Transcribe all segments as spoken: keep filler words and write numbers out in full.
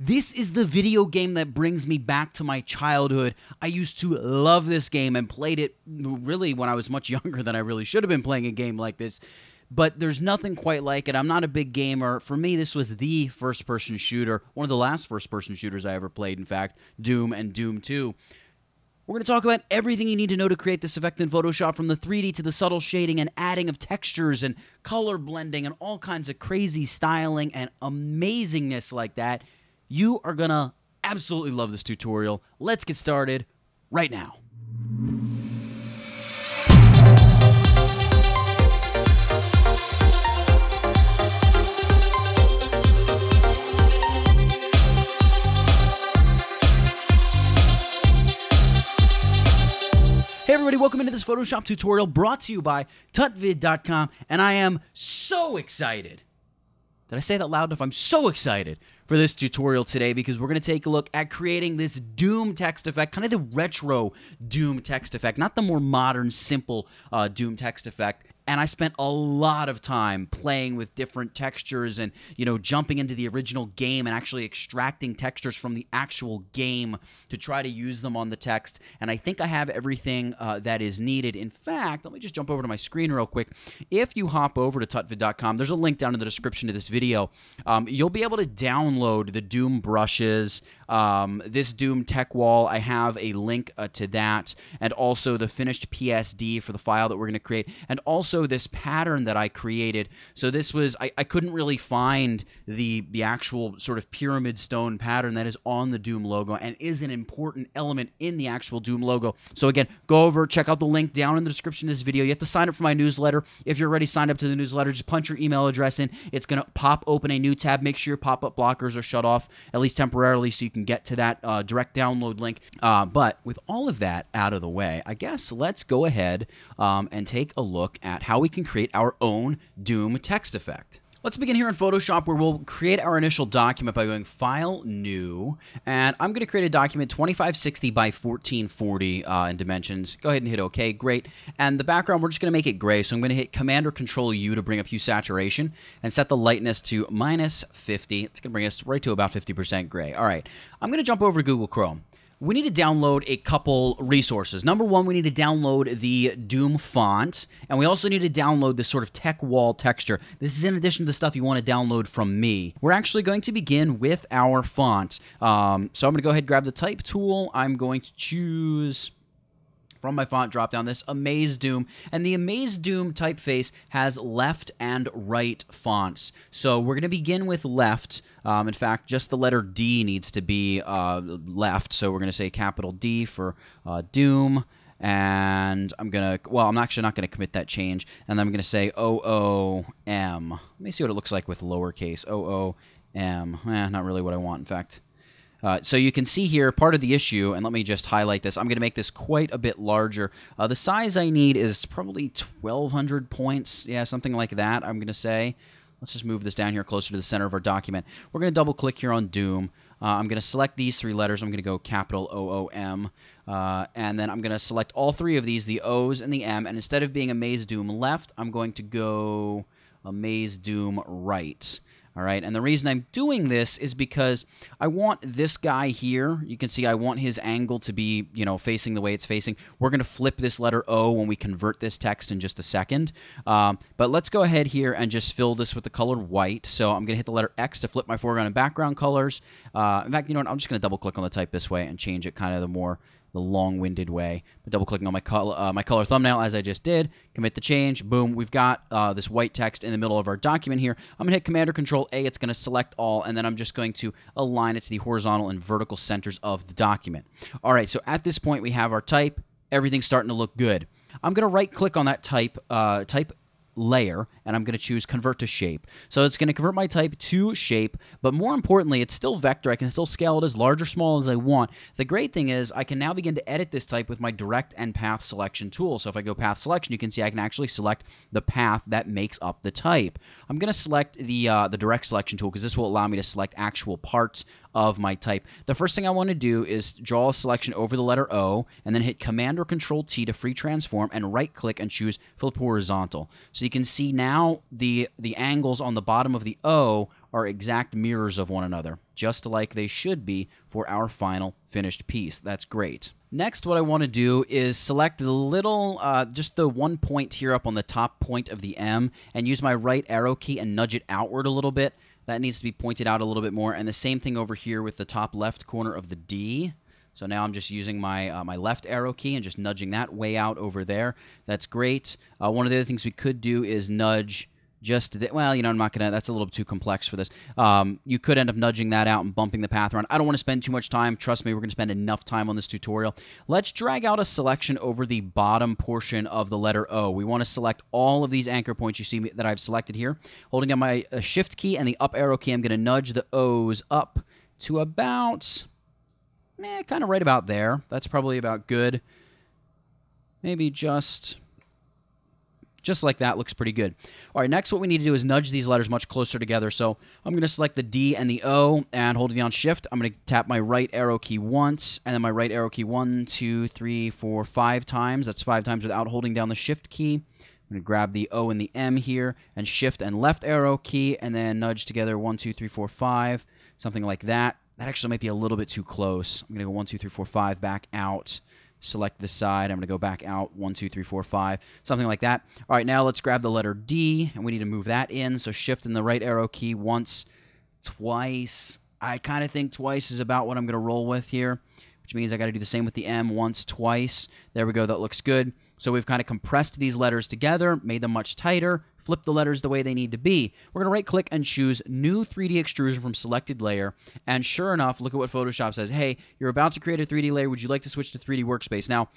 This is the video game that brings me back to my childhood. I used to love this game and played it really when I was much younger than I really should have been playing a game like this. But there's nothing quite like it. I'm not a big gamer. For me, this was the first-person shooter, one of the last first-person shooters I ever played, in fact, Doom and Doom two. We're going to talk about everything you need to know to create this effect in Photoshop, from the three D to the subtle shading and adding of textures and color blending and all kinds of crazy styling and amazingness like that. You are going to absolutely love this tutorial. Let's get started right now. Hey everybody, welcome into this Photoshop tutorial brought to you by tutvid dot com, and I am so excited. Did I say that loud enough? I'm so excited for this tutorial today because we're going to take a look at creating this Doom text effect, kind of the retro Doom text effect, not the more modern, simple uh, Doom text effect. And I spent a lot of time playing with different textures and, you know, jumping into the original game and actually extracting textures from the actual game to try to use them on the text. And I think I have everything uh, that is needed. In fact, let me just jump over to my screen real quick. If you hop over to tutvid dot com, there's a link down in the description to this video. Um, you'll be able to download the Doom brushes. Um, this Doom tech wall, I have a link uh, to that, and also the finished P S D for the file that we're going to create, and also this pattern that I created. So this was, I, I couldn't really find the, the actual sort of pyramid stone pattern that is on the Doom logo and is an important element in the actual Doom logo. So again, go over, check out the link down in the description of this video. You have to sign up for my newsletter. If you're already signed up to the newsletter, just punch your email address in. It's going to pop open a new tab. Make sure your pop-up blockers are shut off, at least temporarily, so you can get to that uh, direct download link. Uh, but with all of that out of the way, I guess let's go ahead um, and take a look at how we can create our own Doom text effect. Let's begin here in Photoshop, where we'll create our initial document by going File, New, and I'm going to create a document twenty-five sixty by fourteen forty uh, in dimensions. Go ahead and hit OK. Great. And the background, we're just going to make it gray, so I'm going to hit Command or Control U to bring up hue saturation and set the lightness to minus fifty. It's going to bring us right to about fifty percent gray. All right. I'm going to jump over to Google Chrome. We need to download a couple resources. Number one, we need to download the Doom font, and we also need to download this sort of tech wall texture. This is in addition to the stuff you want to download from me. We're actually going to begin with our font. Um, so I'm going to go ahead and grab the type tool. I'm going to choose from my font drop down this AmazDoom, and the AmazDoom typeface has left and right fonts. So we're going to begin with left. Um, in fact, just the letter D needs to be uh, left, so we're going to say capital D for uh, Doom, and I'm going to, well, I'm actually not going to commit that change, and I'm going to say O O M. Let me see what it looks like with lowercase, O O M. Eh, not really what I want, in fact. Uh, so you can see here part of the issue, and let me just highlight this. I'm going to make this quite a bit larger. Uh, the size I need is probably twelve hundred points, yeah, something like that, I'm going to say. Let's just move this down here closer to the center of our document. We're going to double-click here on Doom. Uh, I'm going to select these three letters. I'm going to go capital O O M, uh, and then I'm going to select all three of these, the O's and the M, and instead of being AmazDoom left, I'm going to go AmazDoom right. All right, and the reason I'm doing this is because I want this guy here. You can see I want his angle to be, you know, facing the way it's facing. We're going to flip this letter O when we convert this text in just a second. Um, but let's go ahead here and just fill this with the color white. So I'm going to hit the letter X to flip my foreground and background colors. Uh, in fact, you know what? I'm just going to double-click on the type this way and change it kind of the more the long-winded way. But double-clicking on my color, uh, my color thumbnail, as I just did, commit the change, boom, we've got uh, this white text in the middle of our document here. I'm going to hit Command or Control A, it's going to select all, and then I'm just going to align it to the horizontal and vertical centers of the document. All right, so at this point, we have our type. Everything's starting to look good. I'm going to right-click on that type, uh, type layer, and I'm going to choose Convert to Shape. So it's going to convert my type to shape, but more importantly, it's still vector. I can still scale it as large or small as I want. The great thing is I can now begin to edit this type with my direct and path selection tool. So if I go path selection, you can see I can actually select the path that makes up the type. I'm going to select the, uh, the direct selection tool because this will allow me to select actual parts of my type. The first thing I want to do is draw a selection over the letter O, and then hit Command or Control T to free transform, and right-click and choose Flip Horizontal. So you can see now the, the angles on the bottom of the O are exact mirrors of one another, just like they should be for our final finished piece. That's great. Next, what I want to do is select the little, uh, just the one point here up on the top point of the M, and use my right arrow key and nudge it outward a little bit. That needs to be pointed out a little bit more. And the same thing over here with the top left corner of the D. So now I'm just using my uh, my left arrow key and just nudging that way out over there. That's great. Uh, one of the other things we could do is nudge just the, well, you know, I'm not gonna. That's a little too complex for this. Um, you could end up nudging that out and bumping the path around. I don't want to spend too much time. Trust me, we're gonna spend enough time on this tutorial. Let's drag out a selection over the bottom portion of the letter O. We want to select all of these anchor points you see that I've selected here. Holding down my uh, shift key and the up arrow key, I'm gonna nudge the O's up to about. Eh, kind of right about there. That's probably about good. Maybe just, just like that looks pretty good. All right, next what we need to do is nudge these letters much closer together. So I'm going to select the D and the O, and holding down shift, I'm going to tap my right arrow key once, and then my right arrow key one, two, three, four, five times. That's five times without holding down the shift key. I'm going to grab the O and the M here, and shift and left arrow key, and then nudge together one, two, three, four, five, something like that. That actually might be a little bit too close. I'm going to go one, two, three, four, five, back out, select this side. I'm going to go back out, one, two, three, four, five, something like that. All right, now let's grab the letter D, and we need to move that in. So shift and the right arrow key once, twice. I kind of think twice is about what I'm going to roll with here, which means I got to do the same with the M, once, twice. There we go. That looks good. So we've kind of compressed these letters together, made them much tighter, flip the letters the way they need to be. We're going to right-click and choose New three D Extrusion from Selected Layer. And sure enough, look at what Photoshop says. Hey, you're about to create a three D layer. Would you like to switch to three D Workspace? Now,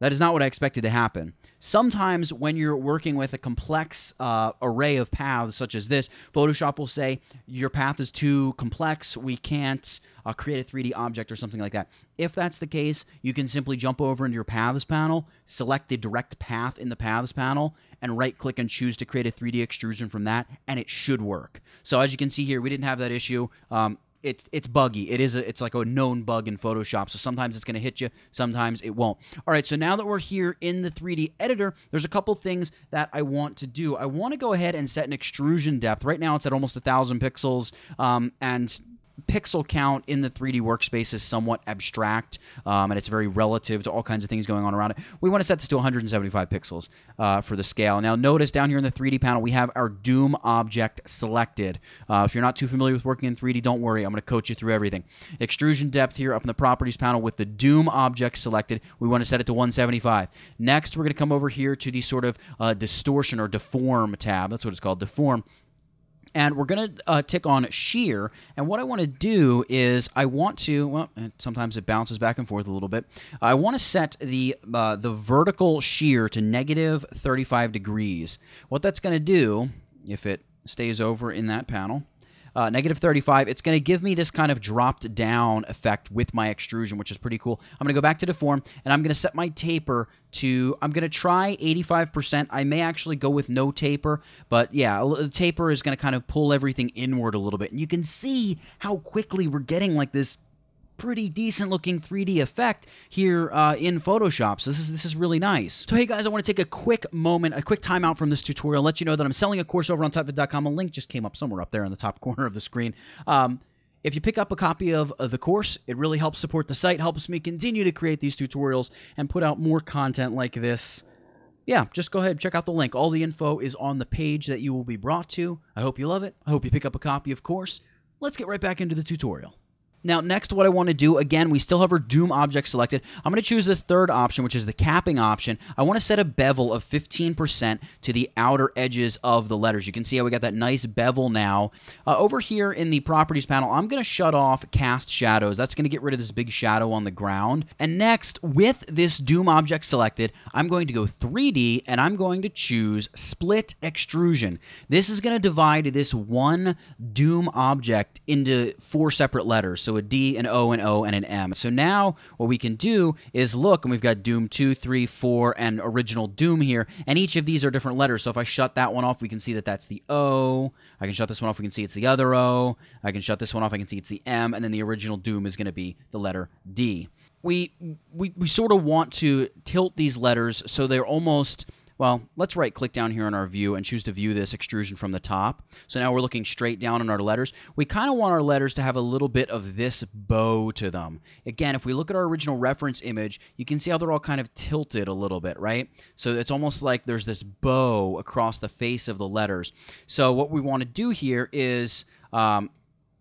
that is not what I expected to happen. Sometimes when you're working with a complex uh, array of paths such as this, Photoshop will say, your path is too complex, we can't uh, create a three D object or something like that. If that's the case, you can simply jump over into your Paths panel, select the direct path in the Paths panel, and right-click and choose to create a three D extrusion from that, and it should work. So as you can see here, we didn't have that issue. Um, It's it's buggy. It is a, it's like a known bug in Photoshop. So sometimes it's going to hit you, sometimes it won't. All right, so now that we're here in the three D editor, there's a couple things that I want to do. I want to go ahead and set an extrusion depth. Right now it's at almost one thousand pixels, um, and pixel count in the three D workspace is somewhat abstract, um, and it's very relative to all kinds of things going on around it. We want to set this to one hundred seventy-five pixels uh, for the scale. Now notice down here in the three D panel, we have our Doom object selected. Uh, if you're not too familiar with working in three D, don't worry. I'm going to coach you through everything. Extrusion depth here up in the properties panel with the Doom object selected. We want to set it to one seventy-five. Next, we're going to come over here to the sort of uh, distortion or deform tab. That's what it's called, deform. And we're going to uh, tick on Shear, and what I want to do is I want to, well, sometimes it bounces back and forth a little bit. I want to set the, uh, the vertical shear to negative thirty-five degrees. What that's going to do, if it stays over in that panel, Uh, negative thirty-five, it's going to give me this kind of dropped down effect with my extrusion, which is pretty cool. I'm going to go back to deform, and I'm going to set my taper to, I'm going to try eighty-five percent. I may actually go with no taper, but yeah, the taper is going to kind of pull everything inward a little bit. And you can see how quickly we're getting like this pretty decent looking three D effect here uh, in Photoshop. So this is this is really nice. So hey guys, I want to take a quick moment, a quick timeout from this tutorial, let you know that I'm selling a course over on tutvid dot com. A link just came up somewhere up there in the top corner of the screen. Um, If you pick up a copy of the course, it really helps support the site, helps me continue to create these tutorials and put out more content like this. Yeah, just go ahead and check out the link. All the info is on the page that you will be brought to. I hope you love it. I hope you pick up a copy, of course. Let's get right back into the tutorial. Now, next, what I want to do, again, we still have our Doom object selected. I'm going to choose this third option, which is the capping option. I want to set a bevel of fifteen percent to the outer edges of the letters. You can see how we got that nice bevel now. Uh, over here in the Properties panel, I'm going to shut off Cast Shadows. That's going to get rid of this big shadow on the ground. And next, with this Doom object selected, I'm going to go three D, and I'm going to choose Split Extrusion. This is going to divide this one Doom object into four separate letters. So So a D, an O, an O, and an M. So now what we can do is look, and we've got Doom two, three, four, and original Doom here, and each of these are different letters. So if I shut that one off, we can see that that's the O. I can shut this one off, we can see it's the other O. I can shut this one off, I can see it's the M, and then the original Doom is going to be the letter D. We, we, we sort of want to tilt these letters so they're almost Well, let's right click down here on our view and choose to view this extrusion from the top. So now we're looking straight down on our letters. We kind of want our letters to have a little bit of this bow to them. Again, if we look at our original reference image, you can see how they're all kind of tilted a little bit, right? So it's almost like there's this bow across the face of the letters. So what we want to do here is um,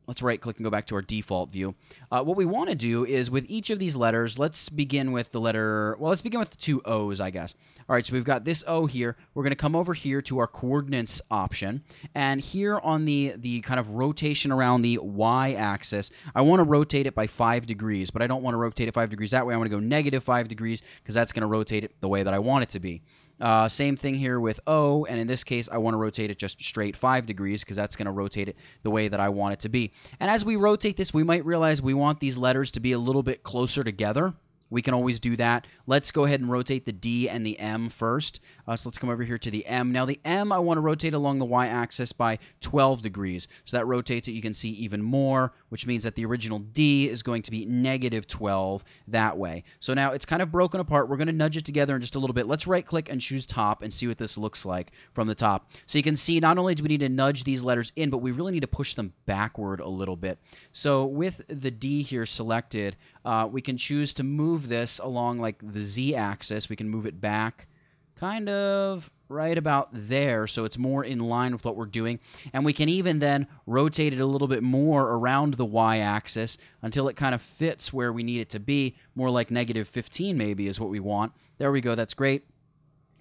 let's right click and go back to our default view. Uh, what we want to do is with each of these letters, let's begin with the letter, well, let's begin with the two O's, I guess. All right, so we've got this O here. We're going to come over here to our coordinates option. And here on the, the kind of rotation around the Y-axis, I want to rotate it by five degrees, but I don't want to rotate it five degrees that way. I want to go negative five degrees because that's going to rotate it the way that I want it to be. Uh, same thing here with O, and in this case, I want to rotate it just straight five degrees because that's going to rotate it the way that I want it to be. And as we rotate this, we might realize we want these letters to be a little bit closer together. We can always do that. Let's go ahead and rotate the D and the M first. Uh, so let's come over here to the M. Now the M, I want to rotate along the Y-axis by twelve degrees. So that rotates it, you can see, even more, which means that the original D is going to be negative twelve that way. So now it's kind of broken apart. We're going to nudge it together in just a little bit. Let's right-click and choose top and see what this looks like from the top. So you can see not only do we need to nudge these letters in, but we really need to push them backward a little bit. So with the D here selected, Uh, we can choose to move this along like the Z-axis. We can move it back kind of right about there, so it's more in line with what we're doing. And we can even then rotate it a little bit more around the Y-axis until it kind of fits where we need it to be, more like negative fifteen maybe is what we want. There we go. That's great.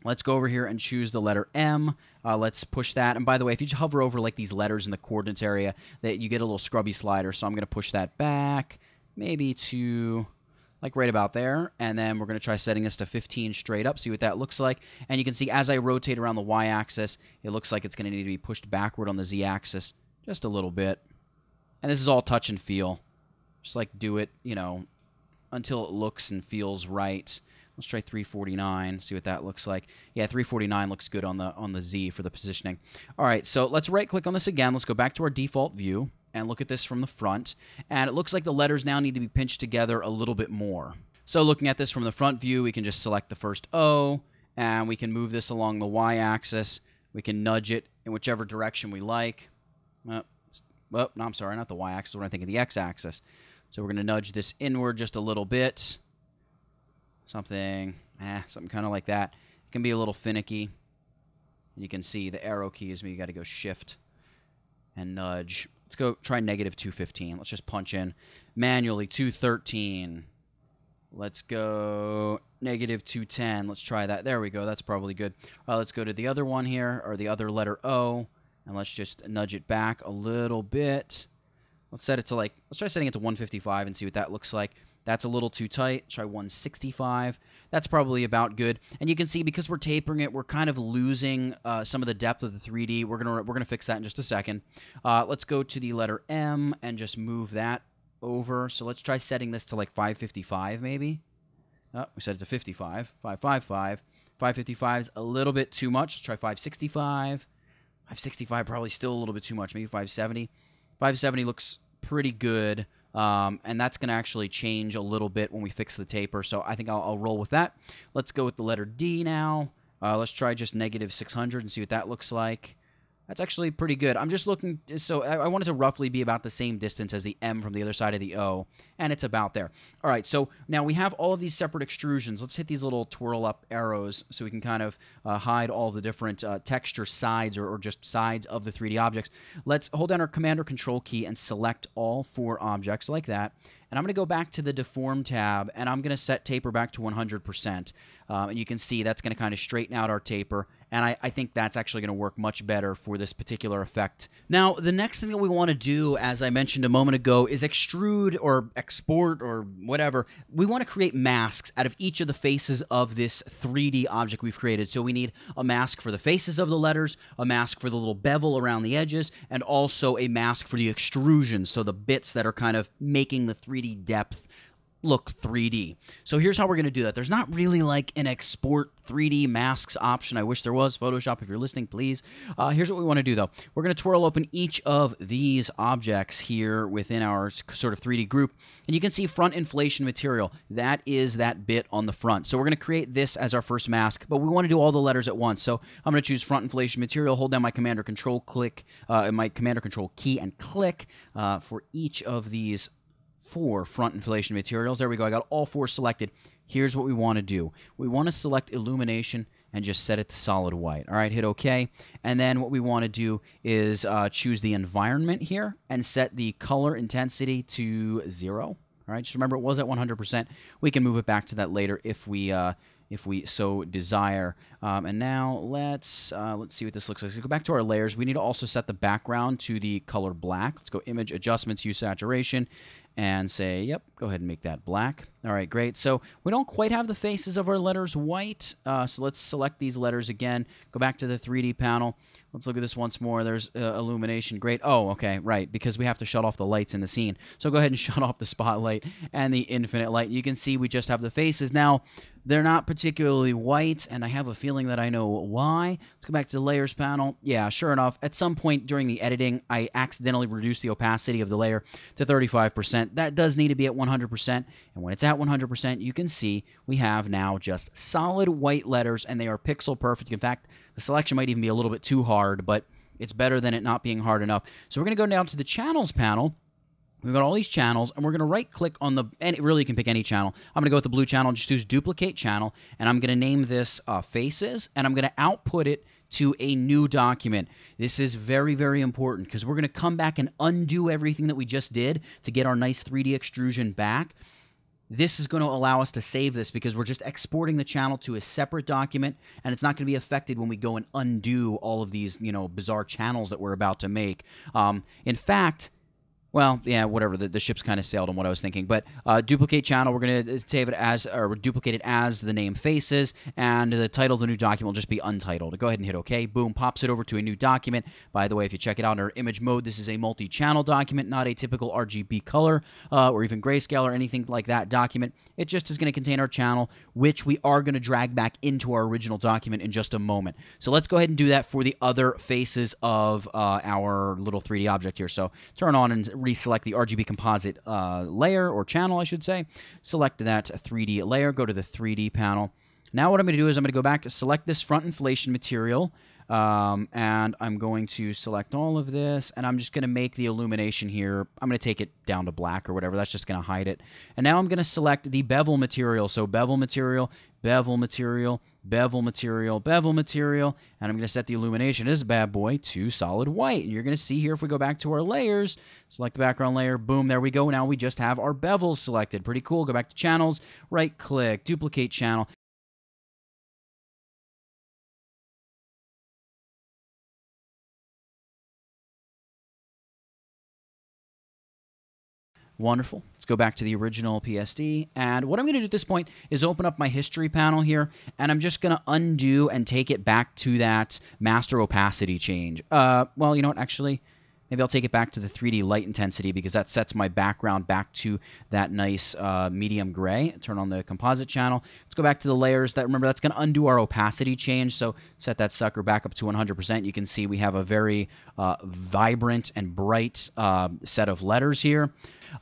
Let's go over here and choose the letter M. Uh, let's push that. And by the way, if you just hover over like these letters in the coordinates area, that you get a little scrubby slider, so I'm going to push that back maybe to like right about there, and then we're going to try setting this to fifteen straight up, see what that looks like. And you can see as I rotate around the Y-axis, it looks like it's going to need to be pushed backward on the Z-axis just a little bit. And this is all touch and feel. Just like do it, you know, until it looks and feels right. Let's try three forty-nine, see what that looks like. Yeah, three forty-nine looks good on the on the Z for the positioning. All right, so let's right-click on this again. Let's go back to our default view and look at this from the front, and it looks like the letters now need to be pinched together a little bit more. So looking at this from the front view, we can just select the first O, and we can move this along the Y-axis. We can nudge it in whichever direction we like. Oh, oh no, I'm sorry, not the Y-axis, what I'm thinking, the X-axis. So we're going to nudge this inward just a little bit. Something, eh, something kind of like that. It can be a little finicky. You can see the arrow key is me. You got to go shift and nudge. Let's go try negative two fifteen. Let's just punch in manually two thirteen. Let's go negative two ten. Let's try that. There we go. That's probably good. Uh, let's go to the other one here, or the other letter O, and let's just nudge it back a little bit. Let's set it to like, let's try setting it to one fifty-five and see what that looks like. That's a little too tight. Try one sixty-five. That's probably about good. And you can see because we're tapering it, we're kind of losing uh, some of the depth of the three D. We're gonna we're gonna fix that in just a second. Uh, let's go to the letter M and just move that over. So let's try setting this to like five fifty-five maybe. Oh, we set it to fifty-five. five fifty-five. five fifty-five is a little bit too much. Let's try five sixty-five. five sixty-five probably still a little bit too much. Maybe five seventy. five seventy looks pretty good. Um, and that's going to actually change a little bit when we fix the taper, so I think I'll, I'll roll with that. Let's go with the letter D now. Uh, let's try just negative six hundred and see what that looks like. That's actually pretty good. I'm just looking, so I, I wanted to roughly be about the same distance as the M from the other side of the O, and it's about there. All right, so now we have all of these separate extrusions. Let's hit these little twirl-up arrows so we can kind of uh, hide all the different uh, texture sides or, or just sides of the three D objects. Let's hold down our Command or Control key and select all four objects like that. And I'm going to go back to the Deform tab, and I'm going to set taper back to one hundred percent. Um, and you can see that's going to kind of straighten out our taper. And I, I think that's actually going to work much better for this particular effect. Now, the next thing that we want to do, as I mentioned a moment ago, is extrude or export or whatever. We want to create masks out of each of the faces of this three D object we've created. So we need a mask for the faces of the letters, a mask for the little bevel around the edges, and also a mask for the extrusion, so the bits that are kind of making the three D depth look three D. So here's how we're going to do that. There's not really like an export three D masks option. I wish there was. Photoshop, if you're listening, please. Uh, here's what we want to do though. We're going to twirl open each of these objects here within our sort of three D group, and you can see front inflation material. That is that bit on the front. So we're going to create this as our first mask, but we want to do all the letters at once. So I'm going to choose front inflation material, hold down my command or control click, uh, my command or control key and click uh, for each of these four front inflation materials. There we go. I got all four selected. Here's what we want to do. We want to select illumination and just set it to solid white. All right, hit OK. And then what we want to do is uh, choose the environment here and set the color intensity to zero. All right, just remember it was at one hundred percent. We can move it back to that later if we uh, if we so desire. Um, and now let's uh, let's see what this looks like. So go back to our layers. We need to also set the background to the color black. Let's go Image, Adjustments, Hue, Saturation, and say, yep, go ahead and make that black. All right, great. So we don't quite have the faces of our letters white, uh, so let's select these letters again. Go back to the three D panel. Let's look at this once more. There's uh, illumination. Great. Oh, okay, right, because we have to shut off the lights in the scene. So go ahead and shut off the spotlight and the infinite light. You can see we just have the faces. Now, they're not particularly white, and I have a feeling that I know why. Let's go back to the layers panel. Yeah, sure enough, at some point during the editing, I accidentally reduced the opacity of the layer to thirty-five percent. That does need to be at one hundred percent, and when it's at one hundred percent, you can see we have now just solid white letters, and they are pixel perfect. In fact, the selection might even be a little bit too hard, but it's better than it not being hard enough. So we're going to go down to the Channels panel. We've got all these channels, and we're going to right-click on the... and it really, you can pick any channel. I'm going to go with the blue channel, just choose Duplicate Channel, and I'm going to name this uh, Faces, and I'm going to output it to a new document. This is very, very important because we're going to come back and undo everything that we just did to get our nice three D extrusion back. This is going to allow us to save this because we're just exporting the channel to a separate document, and it's not going to be affected when we go and undo all of these, you know, bizarre channels that we're about to make. Um, in fact... Well, yeah, whatever. The, the ship's kind of sailed on what I was thinking. But uh, duplicate channel, we're going to save it as, or duplicate it as the name Faces, and the title of the new document will just be untitled. Go ahead and hit OK. Boom, pops it over to a new document. By the way, if you check it out under image mode, this is a multi-channel document, not a typical R G B color uh, or even grayscale or anything like that document. It just is going to contain our channel, which we are going to drag back into our original document in just a moment. So let's go ahead and do that for the other faces of uh, our little three D object here. So turn on and reselect the R G B composite uh, layer, or channel, I should say. Select that three D layer. Go to the three D panel. Now what I'm going to do is I'm going to go back, select this front inflation material, um, and I'm going to select all of this, and I'm just going to make the illumination here. I'm going to take it down to black or whatever. That's just going to hide it. And now I'm going to select the bevel material. So bevel material, bevel material, bevel material, bevel material, and I'm going to set the illumination of this bad boy to solid white. And you're going to see here, if we go back to our layers, select the background layer, boom, there we go. Now we just have our bevels selected. Pretty cool. Go back to channels, right-click, duplicate channel. Wonderful. Let's go back to the original P S D. And what I'm going to do at this point is open up my history panel here, and I'm just going to undo and take it back to that master opacity change. Uh, well, you know what? Actually, maybe I'll take it back to the three D light intensity because that sets my background back to that nice uh, medium gray. Turn on the composite channel. Let's go back to the layers. That remember, that's going to undo our opacity change. So set that sucker back up to one hundred percent. You can see we have a very uh, vibrant and bright uh, set of letters here.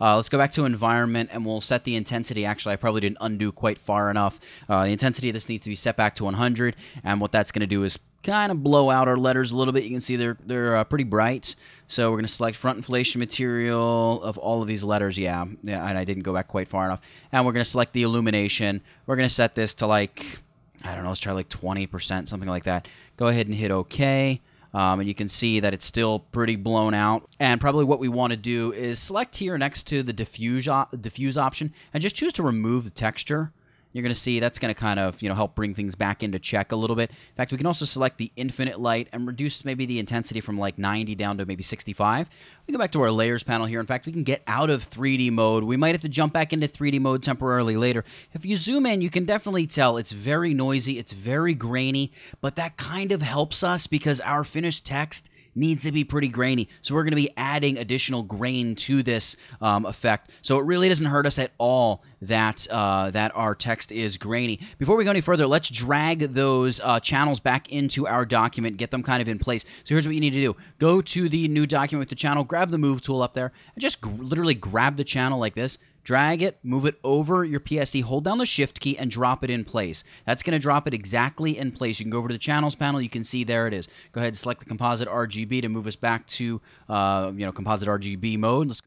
Uh, let's go back to environment, and we'll set the intensity. Actually, I probably didn't undo quite far enough. Uh, the intensity of this needs to be set back to one hundred, and what that's going to do is kind of blow out our letters a little bit. You can see they're, they're uh, pretty bright. So we're going to select front inflation material of all of these letters. Yeah, yeah, and I didn't go back quite far enough. And we're going to select the illumination. We're going to set this to, like, I don't know, let's try like twenty percent, something like that. Go ahead and hit OK. Um, and you can see that it's still pretty blown out. And probably what we want to do is select here next to the diffuse, op diffuse option and just choose to remove the texture. You're going to see that's going to kind of, you know, help bring things back into check a little bit. In fact, we can also select the infinite light and reduce maybe the intensity from like ninety down to maybe sixty-five. We go back to our layers panel here. In fact, we can get out of three D mode. We might have to jump back into three D mode temporarily later. If you zoom in, you can definitely tell it's very noisy. It's very grainy, but that kind of helps us because our finished text needs to be pretty grainy. So we're going to be adding additional grain to this um, effect. So it really doesn't hurt us at all that uh, that our text is grainy. Before we go any further, let's drag those uh, channels back into our document, get them kind of in place. So here's what you need to do. Go to the new document with the channel, grab the move tool up there, and just gr- literally grab the channel like this. Drag it, move it over your P S D, hold down the shift key and drop it in place. That's gonna drop it exactly in place. You can go over to the channels panel, you can see there it is. Go ahead and select the composite R G B to move us back to uh, you know, composite R G B mode. Let's go.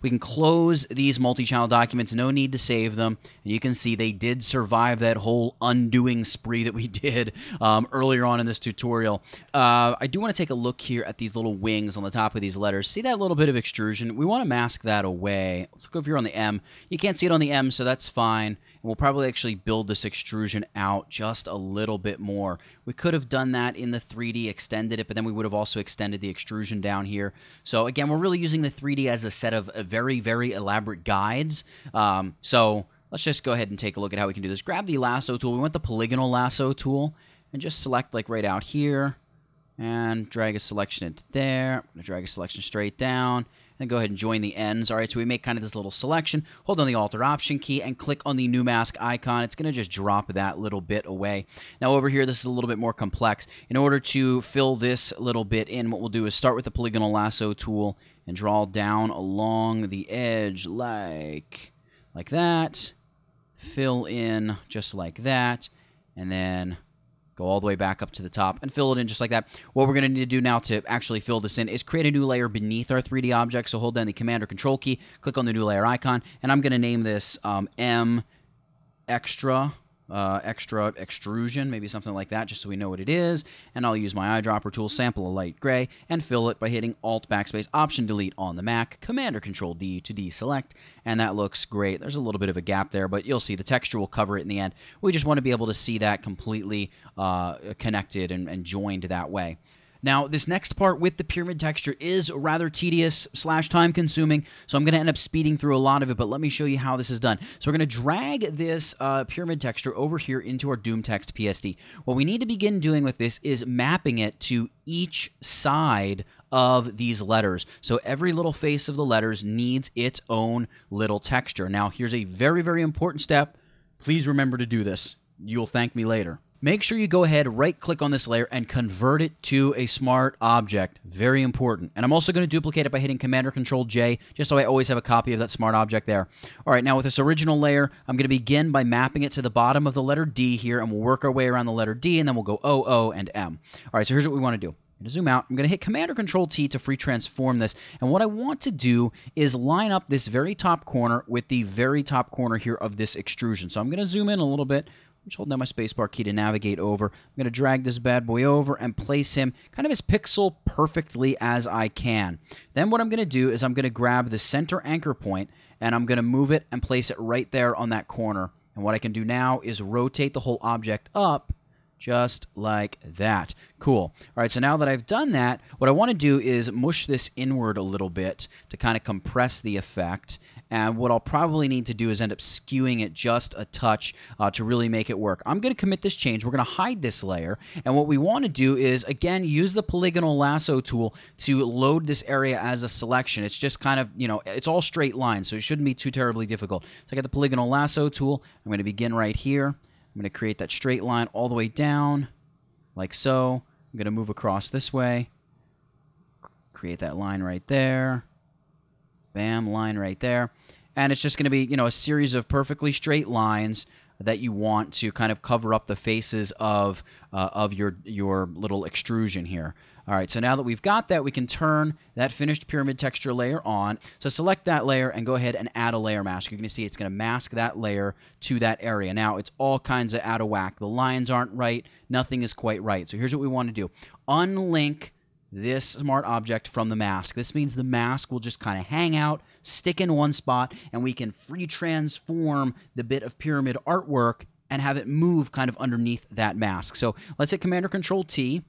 We can close these multi-channel documents, no need to save them. And you can see they did survive that whole undoing spree that we did um, earlier on in this tutorial. Uh, I do want to take a look here at these little wings on the top of these letters. See that little bit of extrusion? We want to mask that away. Let's go over here on the M. You can't see it on the M, so that's fine. We'll probably actually build this extrusion out just a little bit more. We could have done that in the three D, extended it, but then we would have also extended the extrusion down here. So again, we're really using the three D as a set of very, very elaborate guides. Um, so let's just go ahead and take a look at how we can do this. Grab the lasso tool. We want the polygonal lasso tool and just select like right out here and drag a selection into there. I'm gonna drag a selection straight down. And go ahead and join the ends. All right, so we make kind of this little selection. Hold down the Alt or Option key and click on the new mask icon. It's going to just drop that little bit away. Now over here, this is a little bit more complex. In order to fill this little bit in, what we'll do is start with the polygonal lasso tool and draw down along the edge like, like that. Fill in just like that. And then go all the way back up to the top and fill it in just like that. What we're going to need to do now to actually fill this in is create a new layer beneath our three D object. So hold down the Command or Control key, click on the new layer icon, and I'm going to name this um, M Extra, uh, Extra Extrusion, maybe something like that, just so we know what it is. And I'll use my eyedropper tool, sample a light gray, and fill it by hitting Alt Backspace, Option Delete on the Mac, Command or Control D to deselect. And that looks great. There's a little bit of a gap there, but you'll see the texture will cover it in the end. We just want to be able to see that completely uh, connected and, and joined that way. Now, this next part with the pyramid texture is rather tedious slash time-consuming, so I'm going to end up speeding through a lot of it, but let me show you how this is done. So we're going to drag this uh, pyramid texture over here into our Doom Text P S D. What we need to begin doing with this is mapping it to each side of these letters. So every little face of the letters needs its own little texture. Now, here's a very, very important step. Please remember to do this. You'll thank me later. Make sure you go ahead, right-click on this layer, and convert it to a smart object. Very important. And I'm also going to duplicate it by hitting Command or Control J, just so I always have a copy of that smart object there. All right, now with this original layer, I'm going to begin by mapping it to the bottom of the letter D here, and we'll work our way around the letter D, and then we'll go O, O, and M. All right, so here's what we want to do. To zoom out, I'm going to hit Command or Control T to free transform this, and what I want to do is line up this very top corner with the very top corner here of this extrusion. So I'm going to zoom in a little bit. I'm just holding down my spacebar key to navigate over. I'm going to drag this bad boy over and place him kind of as pixel perfectly as I can. Then what I'm going to do is I'm going to grab the center anchor point, and I'm going to move it and place it right there on that corner. And what I can do now is rotate the whole object up just like that. Cool. All right, so now that I've done that, what I want to do is mush this inward a little bit to kind of compress the effect. And what I'll probably need to do is end up skewing it just a touch uh, to really make it work. I'm going to commit this change. We're going to hide this layer. And what we want to do is, again, use the polygonal lasso tool to load this area as a selection. It's just kind of, you know, it's all straight lines, so it shouldn't be too terribly difficult. So I got the polygonal lasso tool. I'm going to begin right here. I'm going to create that straight line all the way down, like so. I'm going to move across this way, create that line right there, bam, line right there. And it's just going to be, you know, a series of perfectly straight lines that you want to kind of cover up the faces of uh, of your, your little extrusion here. All right, so now that we've got that, we can turn that finished pyramid texture layer on. So select that layer and go ahead and add a layer mask. You're going to see it's going to mask that layer to that area. Now, it's all kinds of out of whack. The lines aren't right. Nothing is quite right. So here's what we want to do. Unlink this smart object from the mask. This means the mask will just kind of hang out, stick in one spot, and we can free transform the bit of pyramid artwork and have it move kind of underneath that mask. So let's hit Command or Control T.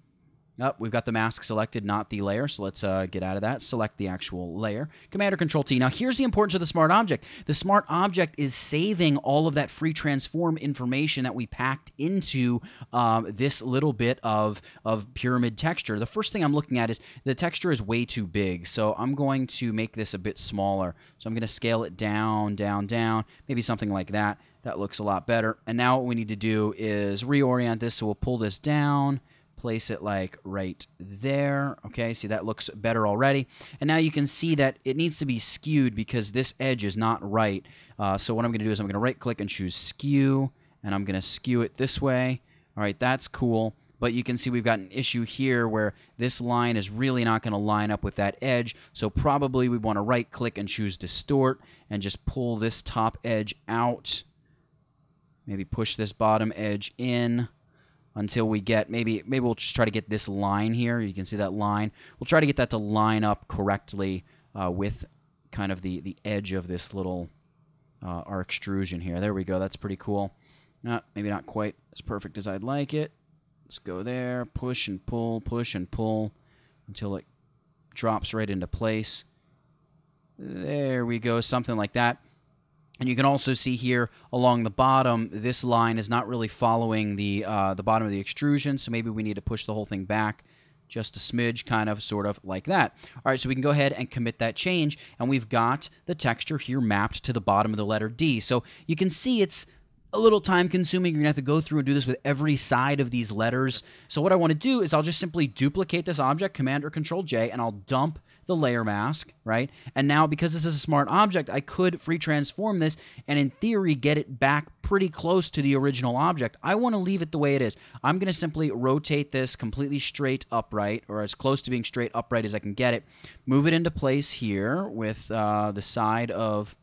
Oh, we've got the mask selected, not the layer, so let's uh, get out of that. Select the actual layer. Command or Control T. Now, here's the importance of the smart object. The smart object is saving all of that free transform information that we packed into um, this little bit of, of pyramid texture. The first thing I'm looking at is the texture is way too big, so I'm going to make this a bit smaller. So I'm going to scale it down, down, down, maybe something like that. That looks a lot better. And now what we need to do is reorient this, so we'll pull this down. Place it like right there. Okay, see, that looks better already. And now you can see that it needs to be skewed because this edge is not right. Uh, so what I'm going to do is I'm going to right click and choose skew, and I'm going to skew it this way. All right, that's cool. But you can see we've got an issue here where this line is really not going to line up with that edge. So probably we want to right click and choose distort and just pull this top edge out. Maybe push this bottom edge in. Until we get, maybe maybe we'll just try to get this line here. You can see that line. We'll try to get that to line up correctly uh, with kind of the, the edge of this little uh, our extrusion here. There we go. That's pretty cool. Uh, maybe not quite as perfect as I'd like it. Let's go there. Push and pull, push and pull until it drops right into place. There we go. Something like that. And you can also see here along the bottom, this line is not really following the, uh, the bottom of the extrusion, so maybe we need to push the whole thing back just a smidge, kind of, sort of, like that. All right, so we can go ahead and commit that change, and we've got the texture here mapped to the bottom of the letter D. So you can see it's a little time-consuming. You're going to have to go through and do this with every side of these letters. So what I want to do is I'll just simply duplicate this object, Command or Control J, and I'll dump the layer mask, right? And now, because this is a smart object, I could free transform this and in theory get it back pretty close to the original object. I want to leave it the way it is. I'm going to simply rotate this completely straight upright, or as close to being straight upright as I can get it, move it into place here with uh, the side of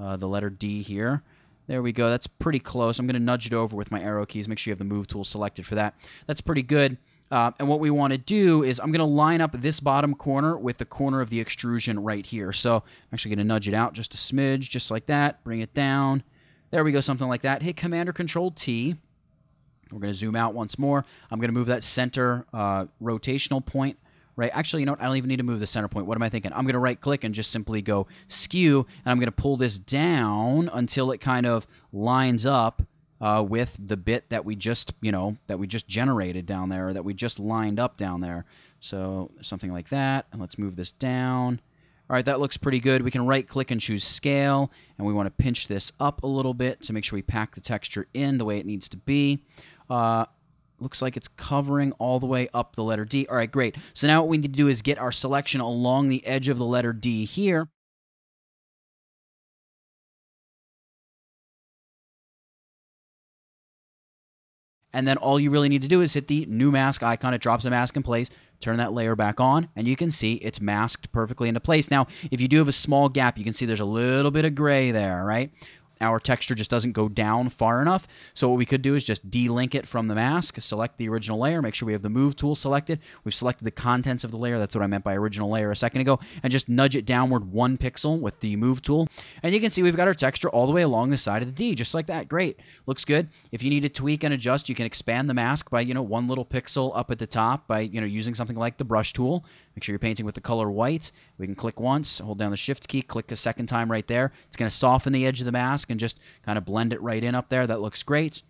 uh, the letter D here. There we go. That's pretty close. I'm going to nudge it over with my arrow keys. Make sure you have the move tool selected for that. That's pretty good. Uh, and what we want to do is I'm going to line up this bottom corner with the corner of the extrusion right here. So I'm actually going to nudge it out just a smidge, just like that. Bring it down. There we go, something like that. Hit Command or Control T. We're going to zoom out once more. I'm going to move that center uh, rotational point. Right. Actually, you know what? I don't even need to move the center point. What am I thinking? I'm going to right-click and just simply go skew, and I'm going to pull this down until it kind of lines up uh, with the bit that we just, you know, that we just generated down there, or that we just lined up down there. So something like that, and let's move this down. All right, that looks pretty good. We can right-click and choose scale, and we want to pinch this up a little bit to make sure we pack the texture in the way it needs to be. Uh, Looks like it's covering all the way up the letter D. All right, great. So now what we need to do is get our selection along the edge of the letter D here. And then all you really need to do is hit the new mask icon. It drops a mask in place. Turn that layer back on, and you can see it's masked perfectly into place. Now, if you do have a small gap, you can see there's a little bit of gray there, right? Our texture just doesn't go down far enough. So what we could do is just delink it from the mask, select the original layer, make sure we have the move tool selected. We've selected the contents of the layer. That's what I meant by original layer a second ago. And just nudge it downward one pixel with the move tool. And you can see we've got our texture all the way along the side of the D, just like that. Great. Looks good. If you need to tweak and adjust, you can expand the mask by, you know, one little pixel up at the top by, you know, using something like the brush tool. Make sure you're painting with the color white. We can click once, hold down the shift key, click a second time right there. It's going to soften the edge of the mask and just kind of blend it right in up there. That looks great.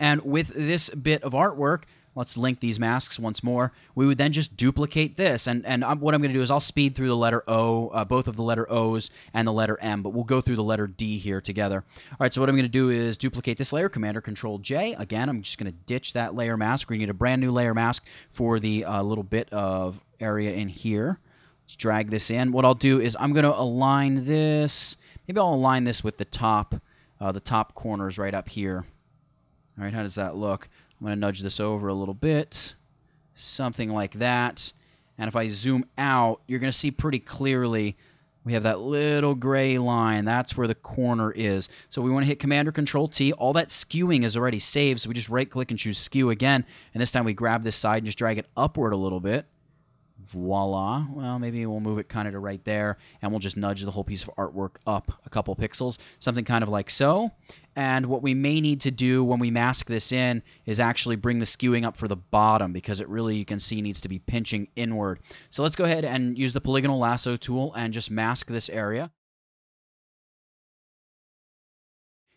And with this bit of artwork, let's link these masks once more. We would then just duplicate this. And, and I'm, what I'm going to do is I'll speed through the letter O, uh, both of the letter O's and the letter M, but we'll go through the letter D here together. All right, so what I'm going to do is duplicate this layer, Command or Control J. Again, I'm just going to ditch that layer mask. We need a brand new layer mask for the uh, little bit of area in here. Let's drag this in. What I'll do is I'm going to align this. Maybe I'll align this with the top, uh, the top corners right up here. All right, how does that look? I'm going to nudge this over a little bit, something like that. And if I zoom out, you're going to see pretty clearly we have that little gray line. That's where the corner is. So we want to hit Command or Control T. All that skewing is already saved, so we just right-click and choose skew again. And this time we grab this side and just drag it upward a little bit. Voila. Well, maybe we'll move it kind of to right there, and we'll just nudge the whole piece of artwork up a couple pixels, something kind of like so. And what we may need to do when we mask this in is actually bring the skewing up for the bottom, because it really, you can see, needs to be pinching inward. So let's go ahead and use the polygonal lasso tool and just mask this area.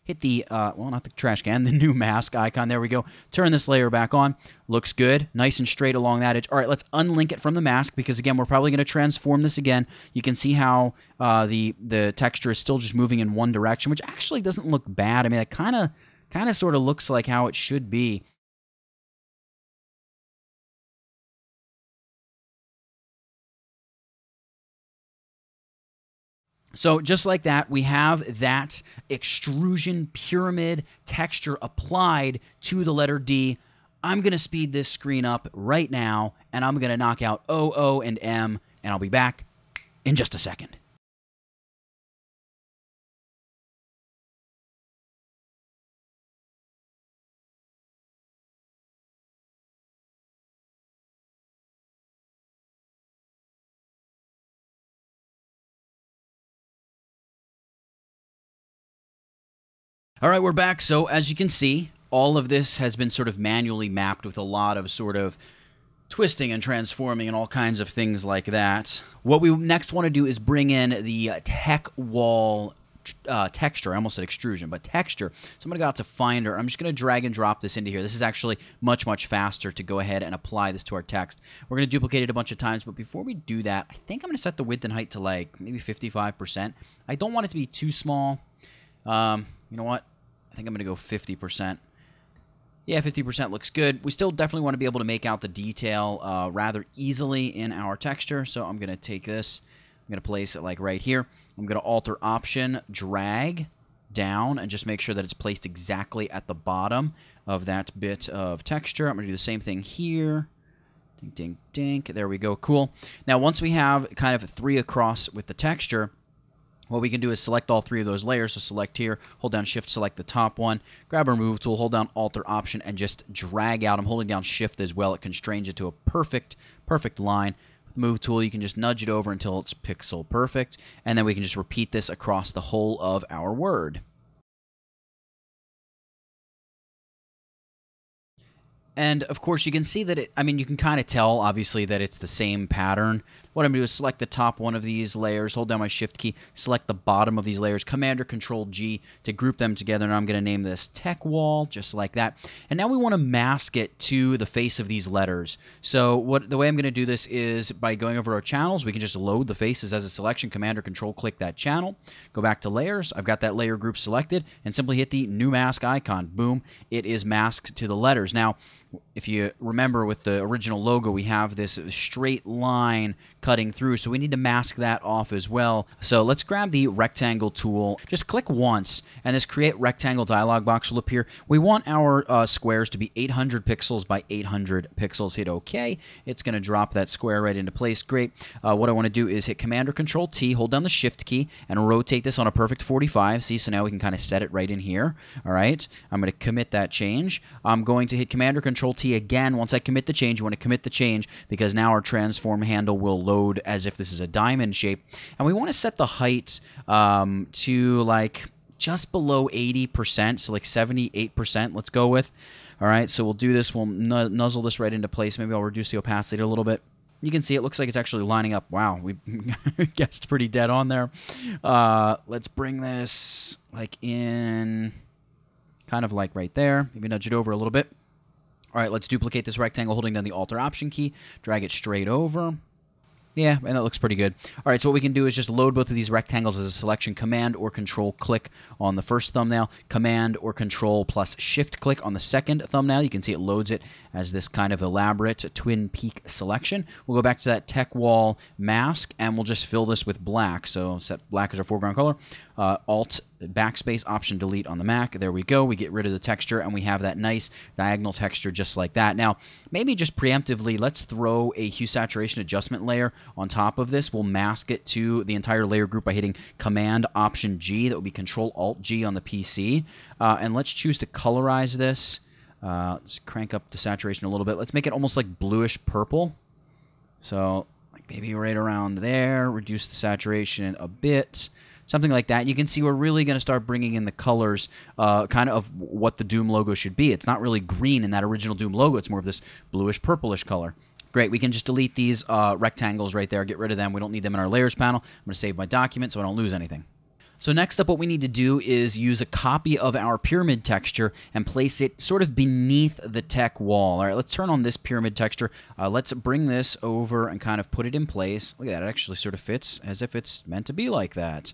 Hit the, uh, well, not the trash can, the new mask icon. There we go. Turn this layer back on. Looks good. Nice and straight along that edge. All right, let's unlink it from the mask, because, again, we're probably going to transform this again. You can see how uh, the, the texture is still just moving in one direction, which actually doesn't look bad. I mean, that kind of kind of sort of looks like how it should be. So just like that, we have that extrusion pyramid texture applied to the letter D. I'm going to speed this screen up right now, and I'm going to knock out O, O, and M, and I'll be back in just a second. All right, we're back. So as you can see, all of this has been sort of manually mapped with a lot of sort of twisting and transforming and all kinds of things like that. What we next want to do is bring in the tech wall uh, texture. I almost said extrusion, but texture. So I'm going to go out to Finder. I'm just going to drag and drop this into here. This is actually much, much faster to go ahead and apply this to our text. We're going to duplicate it a bunch of times, but before we do that, I think I'm going to set the width and height to like maybe fifty-five percent. I don't want it to be too small. Um, you know what? I think I'm going to go fifty percent. Yeah, fifty percent looks good. We still definitely want to be able to make out the detail uh, rather easily in our texture. So I'm going to take this. I'm going to place it like right here. I'm going to alter option, drag down, and just make sure that it's placed exactly at the bottom of that bit of texture. I'm going to do the same thing here. Dink, dink, dink. There we go. Cool. Now, once we have kind of three across with the texture, what we can do is select all three of those layers. So select here, hold down Shift, select the top one, grab our Move tool, hold down Alt or Option, and just drag out. I'm holding down Shift as well. It constrains it to a perfect, perfect line. With the Move tool, you can just nudge it over until it's pixel perfect, and then we can just repeat this across the whole of our word. And, of course, you can see that it, I mean, you can kind of tell, obviously, that it's the same pattern. What I'm going to do is select the top one of these layers, hold down my Shift key, select the bottom of these layers, Command or Control G to group them together, and I'm going to name this Tech Wall, just like that. And now we want to mask it to the face of these letters. So what the way I'm going to do this is by going over our channels. We can just load the faces as a selection, Command or Control, click that channel, go back to Layers. I've got that layer group selected, and simply hit the New Mask icon. Boom, it is masked to the letters. Now, if you remember with the original logo, we have this straight line cutting through, so we need to mask that off as well. So let's grab the rectangle tool. Just click once, and this Create Rectangle dialog box will appear. We want our uh, squares to be eight hundred pixels by eight hundred pixels. Hit OK. It's going to drop that square right into place. Great. Uh, what I want to do is hit Command or Control T, hold down the Shift key, and rotate this on a perfect forty-five. See, so now we can kind of set it right in here. All right. I'm going to commit that change. I'm going to hit Command or Control Control T again. Once I commit the change, you want to commit the change, because now our transform handle will load as if this is a diamond shape. And we want to set the height um, to like just below eighty percent, so like seventy-eight percent, let's go with. All right, so we'll do this. We'll nuzzle this right into place. Maybe I'll reduce the opacity a little bit. You can see it looks like it's actually lining up. Wow, we guessed pretty dead on there. Uh, let's bring this like in kind of like right there. Maybe nudge it over a little bit. All right, let's duplicate this rectangle, holding down the Alt or Option key, drag it straight over. Yeah, and that looks pretty good. All right, so what we can do is just load both of these rectangles as a selection, Command or Control click on the first thumbnail, Command or Control plus Shift click on the second thumbnail. You can see it loads it as this kind of elaborate Twin Peak selection. We'll go back to that Tech Wall mask, and we'll just fill this with black. So set black as our foreground color. Uh, Alt, Backspace, Option, Delete on the Mac. There we go. We get rid of the texture, and we have that nice diagonal texture just like that. Now, maybe just preemptively, let's throw a hue saturation adjustment layer on top of this. We'll mask it to the entire layer group by hitting Command, Option, G. That would be Control, Alt, G on the P C. Uh, and let's choose to colorize this. Uh, let's crank up the saturation a little bit. Let's make it almost like bluish purple. So like maybe right around there. Reduce the saturation a bit. something like that, you can see we're really going to start bringing in the colors uh, kind of what the Doom logo should be. It's not really green in that original Doom logo. It's more of this bluish purplish color. Great, we can just delete these uh, rectangles right there, get rid of them. We don't need them in our layers panel. I'm going to save my document so I don't lose anything. So next up, what we need to do is use a copy of our pyramid texture and place it sort of beneath the tech wall. All right, let's turn on this pyramid texture. Uh, let's bring this over and kind of put it in place. Look at that, it actually sort of fits as if it's meant to be like that.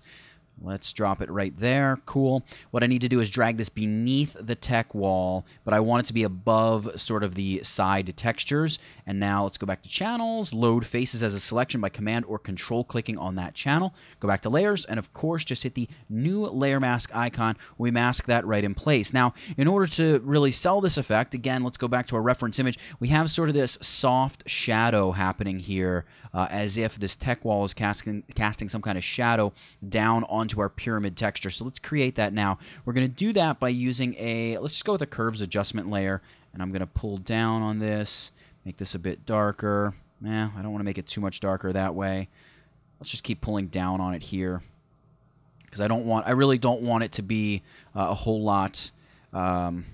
Let's drop it right there. Cool. What I need to do is drag this beneath the tech wall, but I want it to be above sort of the side textures. And now let's go back to channels, load faces as a selection by command or control clicking on that channel. Go back to layers, and of course, just hit the new layer mask icon. We mask that right in place. Now, in order to really sell this effect, again, let's go back to our reference image. We have sort of this soft shadow happening here, uh, as if this tech wall is casting, casting some kind of shadow down on to our pyramid texture. So let's create that now. We're going to do that by using a, let's just go with a curves adjustment layer, and I'm going to pull down on this, make this a bit darker. Eh, I don't want to make it too much darker that way. Let's just keep pulling down on it here because I don't want, I really don't want it to be uh, a whole lot, um,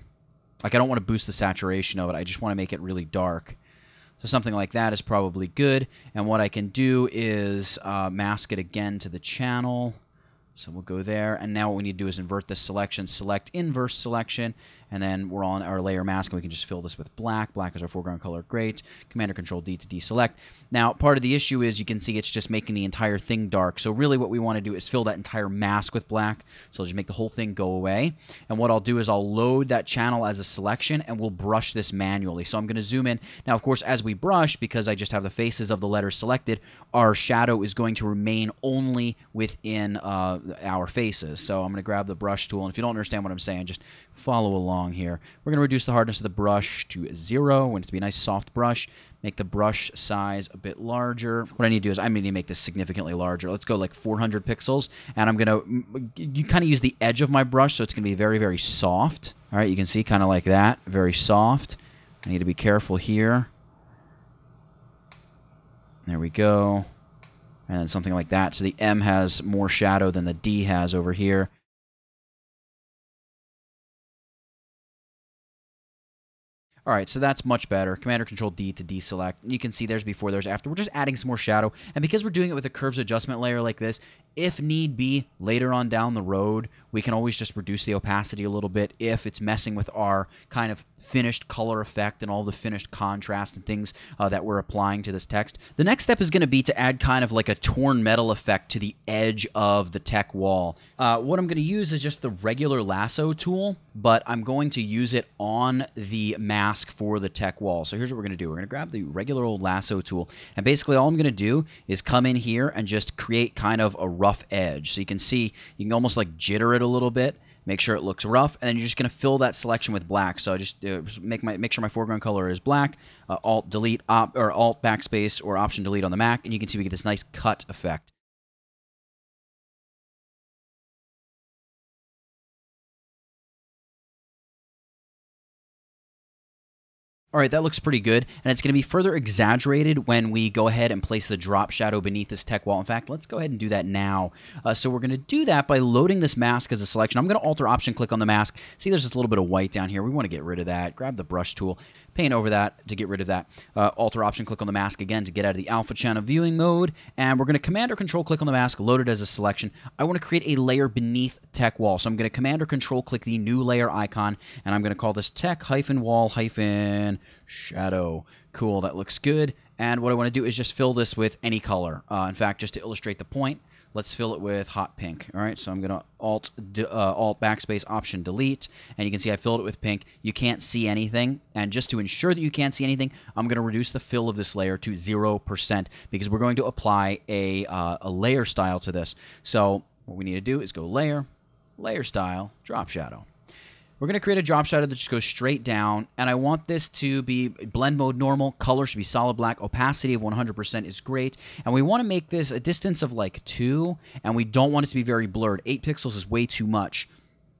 like I don't want to boost the saturation of it. I just want to make it really dark. So something like that is probably good. And what I can do is uh, mask it again to the channel. So we'll go there, and now what we need to do is invert this selection, select inverse selection, and then we're on our layer mask, and we can just fill this with black. Black is our foreground color. Great. Command or Control D to deselect. Now, part of the issue is you can see it's just making the entire thing dark. So really what we want to do is fill that entire mask with black. So I'll just make the whole thing go away. And what I'll do is I'll load that channel as a selection, and we'll brush this manually. So I'm going to zoom in. Now, of course, as we brush, because I just have the faces of the letters selected, our shadow is going to remain only within uh, our faces. So I'm going to grab the brush tool, and if you don't understand what I'm saying, just follow along here. We're going to reduce the hardness of the brush to zero. We want it to be a nice soft brush. Make the brush size a bit larger. What I need to do is I need to make this significantly larger. Let's go like four hundred pixels, and I'm going to you kind of use the edge of my brush, so it's going to be very, very soft. All right, you can see kind of like that, very soft. I need to be careful here. There we go. And then something like that. So the M has more shadow than the D has over here. All right, so that's much better. Command or Control D to deselect. You can see there's before, there's after. We're just adding some more shadow. And because we're doing it with a curves adjustment layer like this, if need be, later on down the road, we can always just reduce the opacity a little bit if it's messing with our kind of finished color effect and all the finished contrast and things uh, that we're applying to this text. The next step is going to be to add kind of like a torn metal effect to the edge of the tech wall. Uh, what I'm going to use is just the regular lasso tool, but I'm going to use it on the mask for the tech wall. So here's what we're going to do. We're going to grab the regular old lasso tool, and basically all I'm going to do is come in here and just create kind of a rough edge. So you can see, you can almost like jitter it a little bit, make sure it looks rough, and then you're just going to fill that selection with black. So I just uh, make my make sure my foreground color is black, uh, alt delete op, or alt backspace or option delete on the Mac, and you can see we get this nice cut effect. All right, that looks pretty good, and it's going to be further exaggerated when we go ahead and place the drop shadow beneath this tech wall. In fact, let's go ahead and do that now. Uh, so we're going to do that by loading this mask as a selection. I'm going to alter option click on the mask. See, there's this little bit of white down here. We want to get rid of that. Grab the brush tool, paint over that to get rid of that. Uh, alter option click on the mask again to get out of the alpha channel viewing mode, and we're going to command or control click on the mask, load it as a selection. I want to create a layer beneath tech wall, so I'm going to command or control click the new layer icon, and I'm going to call this tech hyphen wall hyphen shadow. Cool, that looks good. And what I want to do is just fill this with any color. Uh, in fact, just to illustrate the point, let's fill it with hot pink. All right, so I'm going to alt uh, alt backspace option delete, and you can see I filled it with pink. You can't see anything, and just to ensure that you can't see anything, I'm going to reduce the fill of this layer to zero percent because we're going to apply a, uh, a layer style to this. So what we need to do is go layer, layer style, drop shadow. We're going to create a drop shadow that just goes straight down, and I want this to be blend mode normal. Color should be solid black. Opacity of one hundred percent is great, and we want to make this a distance of like two, and we don't want it to be very blurred. Eight pixels is way too much.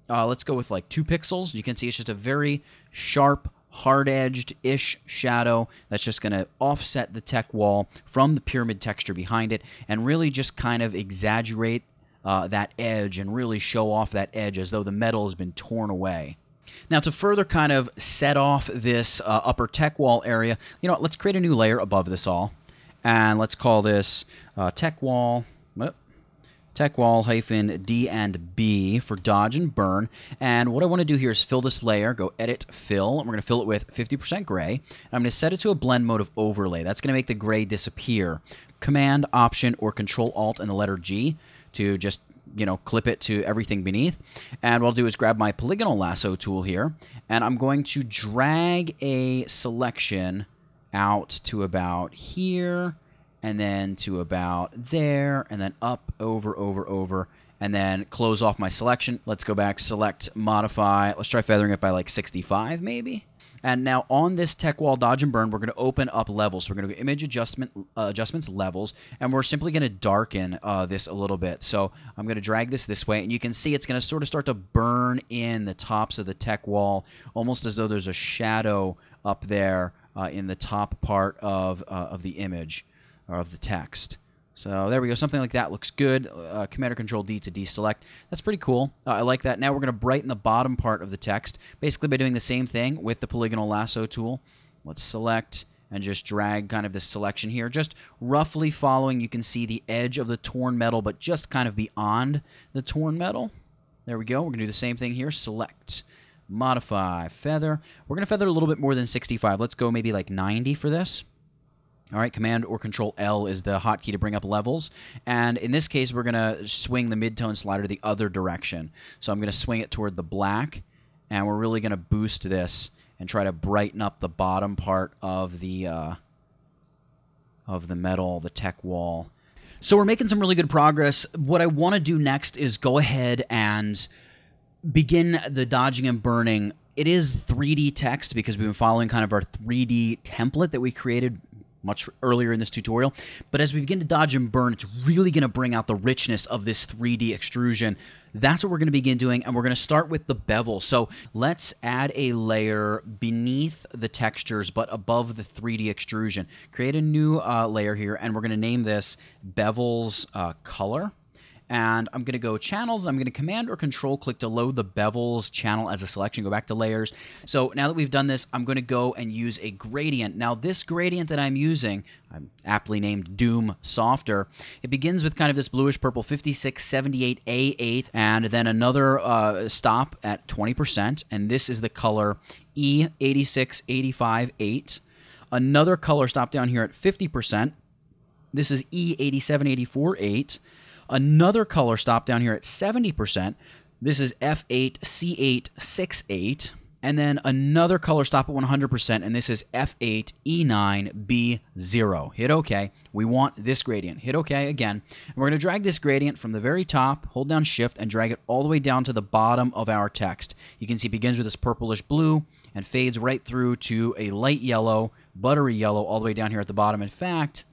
Uh, let's go with like two pixels. You can see it's just a very sharp, hard-edged-ish shadow that's just going to offset the tech wall from the pyramid texture behind it and really just kind of exaggerate uh, that edge and really show off that edge as though the metal has been torn away. Now, to further kind of set off this uh, upper tech wall area, you know, let's create a new layer above this all, and let's call this uh, tech wall. Whoop. Tech wall hyphen D and B for dodge and burn. And what I want to do here is fill this layer, go edit, fill, and we're going to fill it with fifty percent gray. I'm going to set it to a blend mode of overlay. That's going to make the gray disappear. Command, Option, or Control Alt and the letter G to just, you know, clip it to everything beneath. And what I'll do is grab my polygonal lasso tool here, and I'm going to drag a selection out to about here, and then to about there, and then up, over, over, over, and then close off my selection. Let's go back, select, modify. Let's try feathering it by like sixty-five maybe. And now on this tech wall dodge and burn, we're going to open up levels. We're going to go image adjustment, uh, adjustments, levels, and we're simply going to darken uh, this a little bit. So I'm going to drag this this way, and you can see it's going to sort of start to burn in the tops of the tech wall, almost as though there's a shadow up there uh, in the top part of, uh, of the image, or of the text. So there we go. Something like that looks good. Uh, Command or Control D to deselect. That's pretty cool. Uh, I like that. Now we're going to brighten the bottom part of the text, basically by doing the same thing with the polygonal lasso tool. Let's select and just drag kind of this selection here, just roughly following. You can see the edge of the torn metal, but just kind of beyond the torn metal. There we go. We're going to do the same thing here. Select, modify, feather. We're going to feather a little bit more than sixty-five. Let's go maybe like ninety for this. All right, Command or Control L is the hotkey to bring up levels. And in this case, we're going to swing the midtone slider the other direction. So I'm going to swing it toward the black, and we're really going to boost this and try to brighten up the bottom part of the, uh, of the metal, the tech wall. So we're making some really good progress. What I want to do next is go ahead and begin the dodging and burning. It is three D text because we've been following kind of our three D template that we created much earlier in this tutorial, but as we begin to dodge and burn, it's really going to bring out the richness of this three D extrusion. That's what we're going to begin doing, and we're going to start with the bevel. So let's add a layer beneath the textures, but above the three D extrusion. Create a new uh, layer here, and we're going to name this Bevel's uh, Color. And I'm going to go Channels. I'm going to Command or Control click to load the Bevel's channel as a selection. Go back to Layers. So now that we've done this, I'm going to go and use a gradient. Now this gradient that I'm using, I'm aptly named Doom Softer. It begins with kind of this bluish-purple fifty-six seventy-eight A eight, and then another uh, stop at twenty percent. And this is the color E eight six eight five eight. Another color stop down here at fifty percent. This is E eight seven eight four eight. Another color stop down here at seventy percent. This is F eight C eight six eight. And then another color stop at one hundred percent, and this is F eight E nine B zero. Hit OK. We want this gradient. Hit OK again. And we're going to drag this gradient from the very top, hold down Shift, and drag it all the way down to the bottom of our text. You can see it begins with this purplish blue and fades right through to a light yellow, buttery yellow, all the way down here at the bottom. In fact,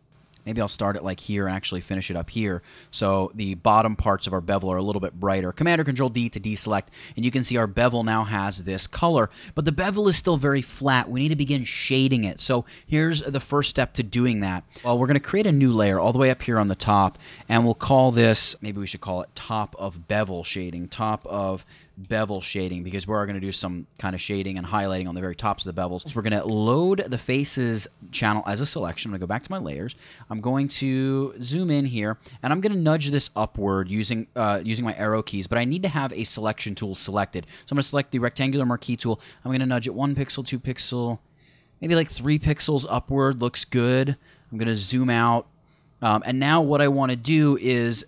maybe I'll start it like here and actually finish it up here. So the bottom parts of our bevel are a little bit brighter. Command or Control D to deselect, and you can see our bevel now has this color. But the bevel is still very flat. We need to begin shading it. So here's the first step to doing that. Well, we're going to create a new layer all the way up here on the top, and we'll call this, maybe we should call it top of bevel shading, top of bevel shading, because we're going to do some kind of shading and highlighting on the very tops of the bevels. So we're going to load the faces channel as a selection. I'm going to go back to my layers. I'm going to zoom in here, and I'm going to nudge this upward using uh, using my arrow keys, but I need to have a selection tool selected. So I'm going to select the rectangular marquee tool. I'm going to nudge it one pixel, two pixel, maybe like three pixels upward. Looks good. I'm going to zoom out. Um, and now what I want to do is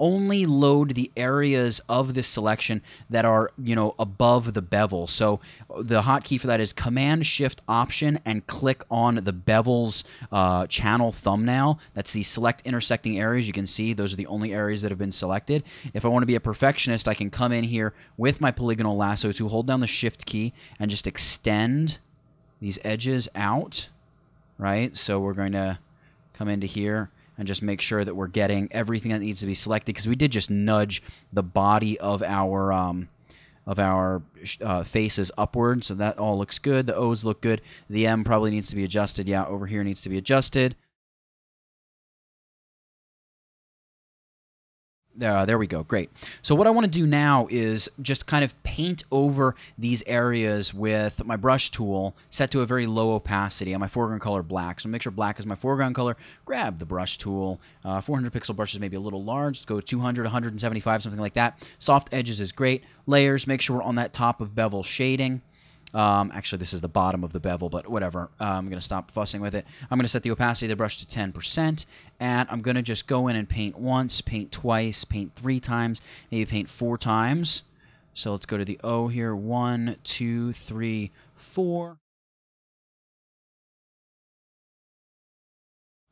only load the areas of this selection that are, you know, above the bevel. So the hotkey for that is Command, Shift, Option, and click on the bevel's uh, channel thumbnail. That's the select intersecting areas. You can see those are the only areas that have been selected. If I want to be a perfectionist, I can come in here with my polygonal lasso to hold down the Shift key and just extend these edges out, right? So we're going to come into here and just make sure that we're getting everything that needs to be selected, because we did just nudge the body of our um, of our uh, faces upward. So that all looks good. The O's look good. The M probably needs to be adjusted. Yeah, over here needs to be adjusted. Uh, there we go. Great. So what I want to do now is just kind of paint over these areas with my brush tool set to a very low opacity on my foreground color black. So make sure black is my foreground color. Grab the brush tool. Uh, four hundred pixel brush is maybe a little large. Let's go two hundred, one seventy-five, something like that. Soft edges is great. Layers, make sure we're on that top of bevel shading. Um, actually, this is the bottom of the bevel, but whatever. Uh, I'm going to stop fussing with it. I'm going to set the opacity of the brush to ten percent, and I'm going to just go in and paint once, paint twice, paint three times, maybe paint four times. So let's go to the O here. One, two, three, four.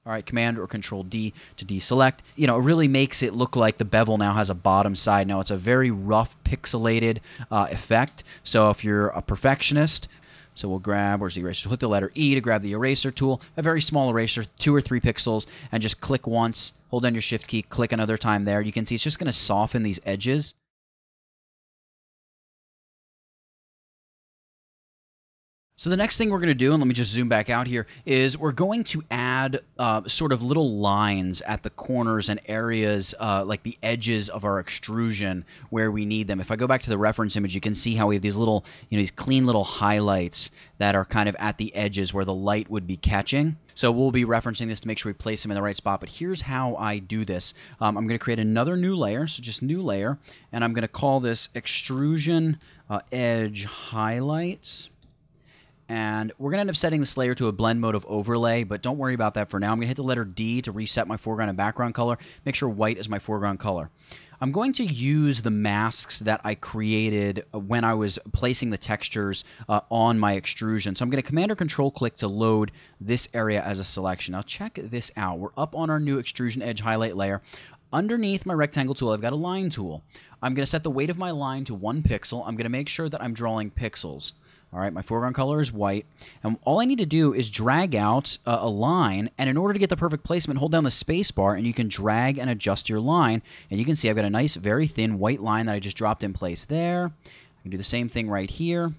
All right, Command or Control D to deselect. You know, it really makes it look like the bevel now has a bottom side. Now, it's a very rough, pixelated uh, effect. So if you're a perfectionist, so we'll grab, where's the eraser? Hit the letter E to grab the eraser tool, a very small eraser, two or three pixels, and just click once, hold down your Shift key, click another time there. You can see it's just going to soften these edges. So the next thing we're going to do, and let me just zoom back out here, is we're going to add uh, sort of little lines at the corners and areas, uh, like the edges of our extrusion where we need them. If I go back to the reference image, you can see how we have these little, you know, these clean little highlights that are kind of at the edges where the light would be catching. So we'll be referencing this to make sure we place them in the right spot. But here's how I do this. Um, I'm going to create another new layer, so just new layer, and I'm going to call this Extrusion uh, Edge Highlights. And we're going to end up setting this layer to a blend mode of overlay, but don't worry about that for now. I'm going to hit the letter D to reset my foreground and background color. Make sure white is my foreground color. I'm going to use the masks that I created when I was placing the textures uh, on my extrusion. So I'm going to Command or Control click to load this area as a selection. Now check this out. We're up on our new extrusion edge highlight layer. Underneath my rectangle tool, I've got a line tool. I'm going to set the weight of my line to one pixel. I'm going to make sure that I'm drawing pixels. All right, my foreground color is white, and all I need to do is drag out uh, a line, and in order to get the perfect placement, hold down the space bar, and you can drag and adjust your line, and you can see I've got a nice, very thin white line that I just dropped in place there. I can do the same thing right here.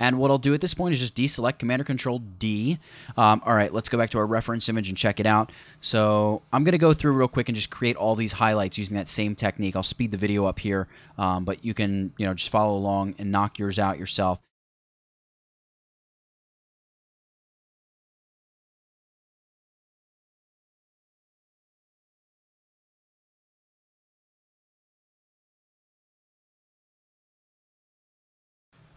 And what I'll do at this point is just deselect, Command or Control D. Um, all right, let's go back to our reference image and check it out. So I'm going to go through real quick and just create all these highlights using that same technique. I'll speed the video up here, um, but you can, you know, just follow along and knock yours out yourself.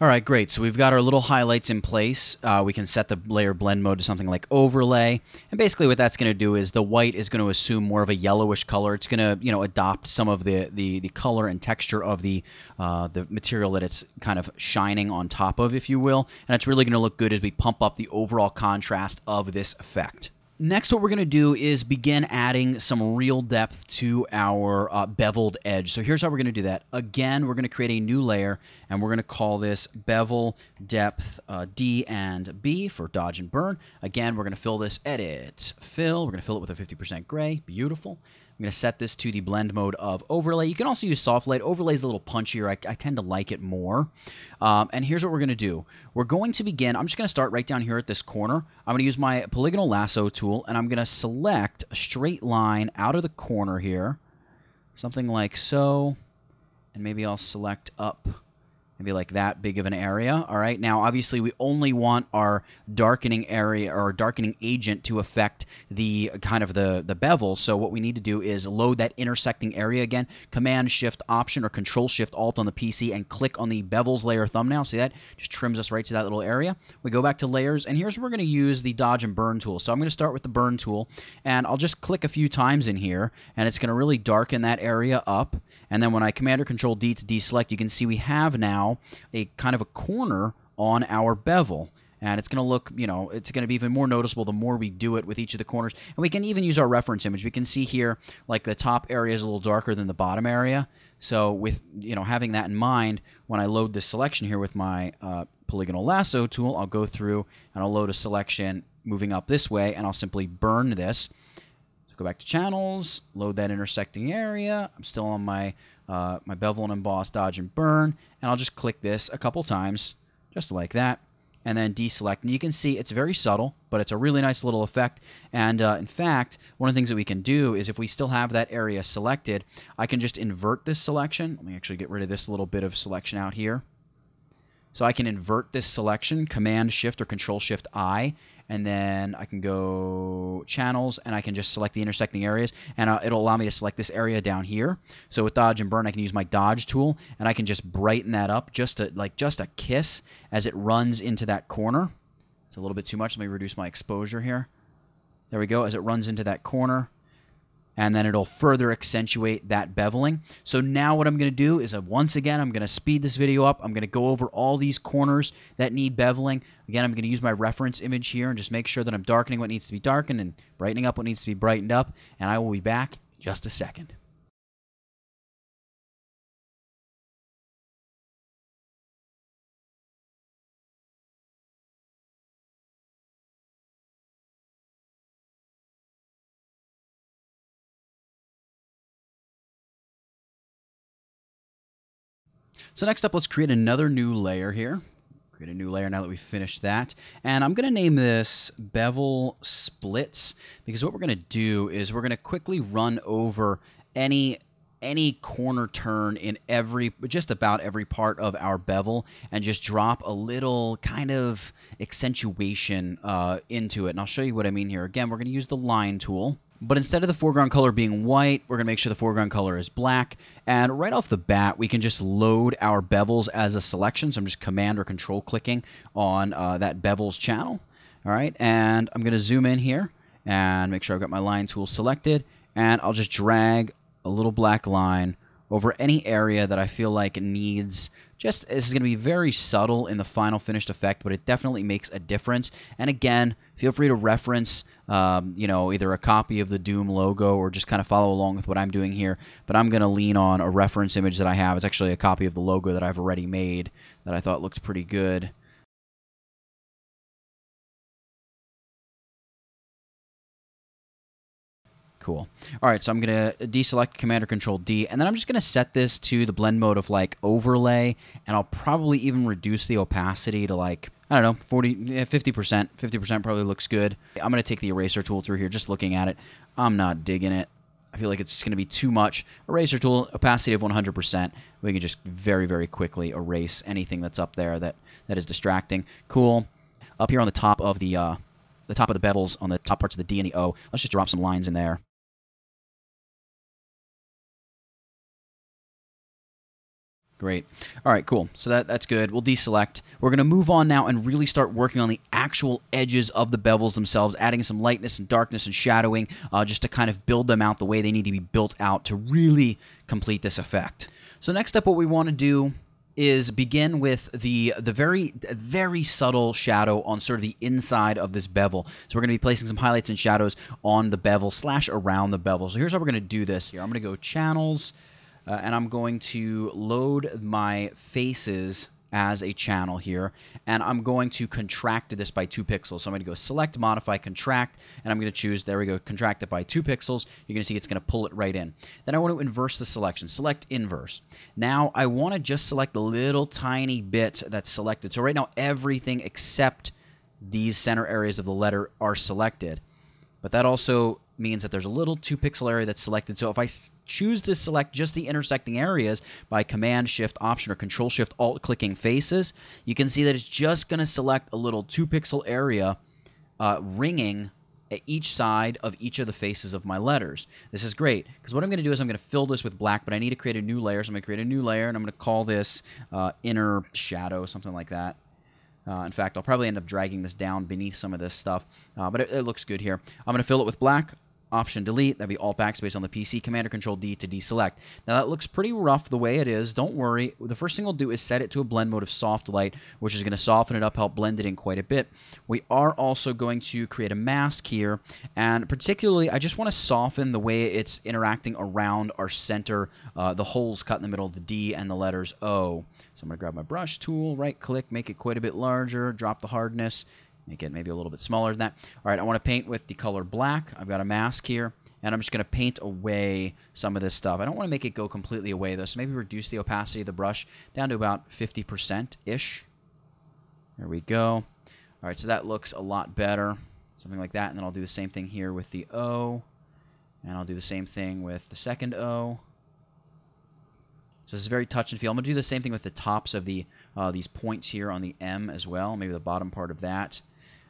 All right, great. So we've got our little highlights in place. Uh, we can set the layer blend mode to something like overlay. And basically what that's going to do is the white is going to assume more of a yellowish color. It's going to, you know, adopt some of the, the, the color and texture of the, uh, the material that it's kind of shining on top of, if you will. And it's really going to look good as we pump up the overall contrast of this effect. Next, what we're going to do is begin adding some real depth to our uh, beveled edge. So here's how we're going to do that. Again, we're going to create a new layer, and we're going to call this Bevel Depth uh, D and B for dodge and burn. Again, we're going to fill this, edit, fill. We're going to fill it with a fifty percent gray. Beautiful. I'm going to set this to the blend mode of overlay. You can also use soft light. Overlay is a little punchier. I, I tend to like it more. Um, and here's what we're going to do. We're going to begin. I'm just going to start right down here at this corner. I'm going to use my polygonal lasso tool, and I'm going to select a straight line out of the corner here, something like so. And maybe I'll select up, maybe like that big of an area. All right. Now, obviously, we only want our darkening area or darkening agent to affect the kind of the, the bevel. So what we need to do is load that intersecting area again. Command, Shift, Option, or Control, Shift, Alt on the P C, and click on the bevels layer thumbnail. See that? Just trims us right to that little area. We go back to layers, and here's where we're going to use the dodge and burn tool. So I'm going to start with the burn tool, and I'll just click a few times in here, and it's going to really darken that area up. And then when I Command or Control D to deselect, you can see we have now a kind of a corner on our bevel. And it's going to look, you know, it's going to be even more noticeable the more we do it with each of the corners. And we can even use our reference image. We can see here, like the top area is a little darker than the bottom area. So with, you know, having that in mind, when I load this selection here with my uh, polygonal lasso tool, I'll go through and I'll load a selection moving up this way, and I'll simply burn this. Go back to channels, load that intersecting area. I'm still on my uh, my bevel and emboss, dodge and burn, and I'll just click this a couple times, just like that. and then deselect. And you can see it's very subtle, but it's a really nice little effect. And uh, in fact, one of the things that we can do is if we still have that area selected, I can just invert this selection. Let me actually get rid of this little bit of selection out here. So I can invert this selection, Command-Shift or Control-Shift-I, and then I can go Channels, and I can just select the intersecting areas, and uh, it'll allow me to select this area down here. So with Dodge and Burn, I can use my Dodge tool, and I can just brighten that up just to, like just a kiss as it runs into that corner. It's a little bit too much. Let me reduce my exposure here. There we go, as it runs into that corner. And then it'll further accentuate that beveling. So now what I'm going to do is, uh, once again, I'm going to speed this video up. I'm going to go over all these corners that need beveling. Again, I'm going to use my reference image here and just make sure that I'm darkening what needs to be darkened and brightening up what needs to be brightened up. And I will be back in just a second. So next up, let's create another new layer here. Create a new layer now that we've finished that. And I'm going to name this Bevel Splits, because what we're going to do is we're going to quickly run over any any corner turn in every, just about every part of our bevel, and just drop a little kind of accentuation uh, into it. And I'll show you what I mean here. Again, we're going to use the line tool. But instead of the foreground color being white, we're going to make sure the foreground color is black. And right off the bat, we can just load our bevels as a selection. So I'm just Command or Control clicking on uh, that bevels channel. All right, and I'm going to zoom in here and make sure I've got my line tool selected. And I'll just drag a little black line over any area that I feel like needs. Just, this is going to be very subtle in the final finished effect, but it definitely makes a difference. And again, feel free to reference, um, you know, either a copy of the Doom logo or just kind of follow along with what I'm doing here. But I'm going to lean on a reference image that I have. It's actually a copy of the logo that I've already made that I thought looked pretty good. Cool. All right, so I'm going to deselect Command or Control D, and then I'm just going to set this to the blend mode of like overlay, and I'll probably even reduce the opacity to like, I don't know, forty, fifty percent. fifty percent probably looks good. I'm going to take the eraser tool through here, just looking at it. I'm not digging it. I feel like it's going to be too much. Eraser tool, opacity of one hundred percent. We can just very, very quickly erase anything that's up there that, that is distracting. Cool. Up here on the top of the, uh, the top of the bevels, on the top parts of the D and the O, let's just drop some lines in there. Great. All right, cool. So that, that's good. We'll deselect. We're going to move on now and really start working on the actual edges of the bevels themselves, adding some lightness and darkness and shadowing uh, just to kind of build them out the way they need to be built out to really complete this effect. So next up, what we want to do is begin with the the very very subtle shadow on sort of the inside of this bevel. So we're going to be placing some highlights and shadows on the bevel slash around the bevel. So here's how we're going to do this here. I'm going to go Channels. Uh, and I'm going to load my faces as a channel here, and I'm going to contract this by two pixels. So I'm going to go Select, Modify, Contract, and I'm going to choose, there we go, Contract it by two pixels. You're going to see it's going to pull it right in. Then I want to inverse the selection. Select Inverse. Now I want to just select the little tiny bit that's selected. So right now everything except these center areas of the letter are selected, but that also means that there's a little two pixel area that's selected. So if I choose to select just the intersecting areas by Command, Shift, Option, or Control, Shift, Alt, clicking faces, you can see that it's just going to select a little two pixel area uh, ringing at each side of each of the faces of my letters. This is great, because what I'm going to do is I'm going to fill this with black, but I need to create a new layer. So I'm going to create a new layer, and I'm going to call this uh, Inner Shadow, something like that. Uh, in fact, I'll probably end up dragging this down beneath some of this stuff, uh, but it, it looks good here. I'm going to fill it with black. Option delete, that'd be Alt Backspace on the P C, Command or Control D to deselect. Now that looks pretty rough the way it is, don't worry. The first thing we'll do is set it to a blend mode of soft light, which is going to soften it up, help blend it in quite a bit. We are also going to create a mask here, and particularly I just want to soften the way it's interacting around our center, uh, the holes cut in the middle of the D and the letters O. So I'm going to grab my brush tool, right click, make it quite a bit larger, drop the hardness. Make it maybe a little bit smaller than that. All right, I want to paint with the color black. I've got a mask here, and I'm just going to paint away some of this stuff. I don't want to make it go completely away, though, so maybe reduce the opacity of the brush down to about fifty percent-ish. There we go. All right, so that looks a lot better, something like that. And then I'll do the same thing here with the O, and I'll do the same thing with the second O. So this is very touch and feel. I'm going to do the same thing with the tops of the uh, these points here on the M as well, maybe the bottom part of that,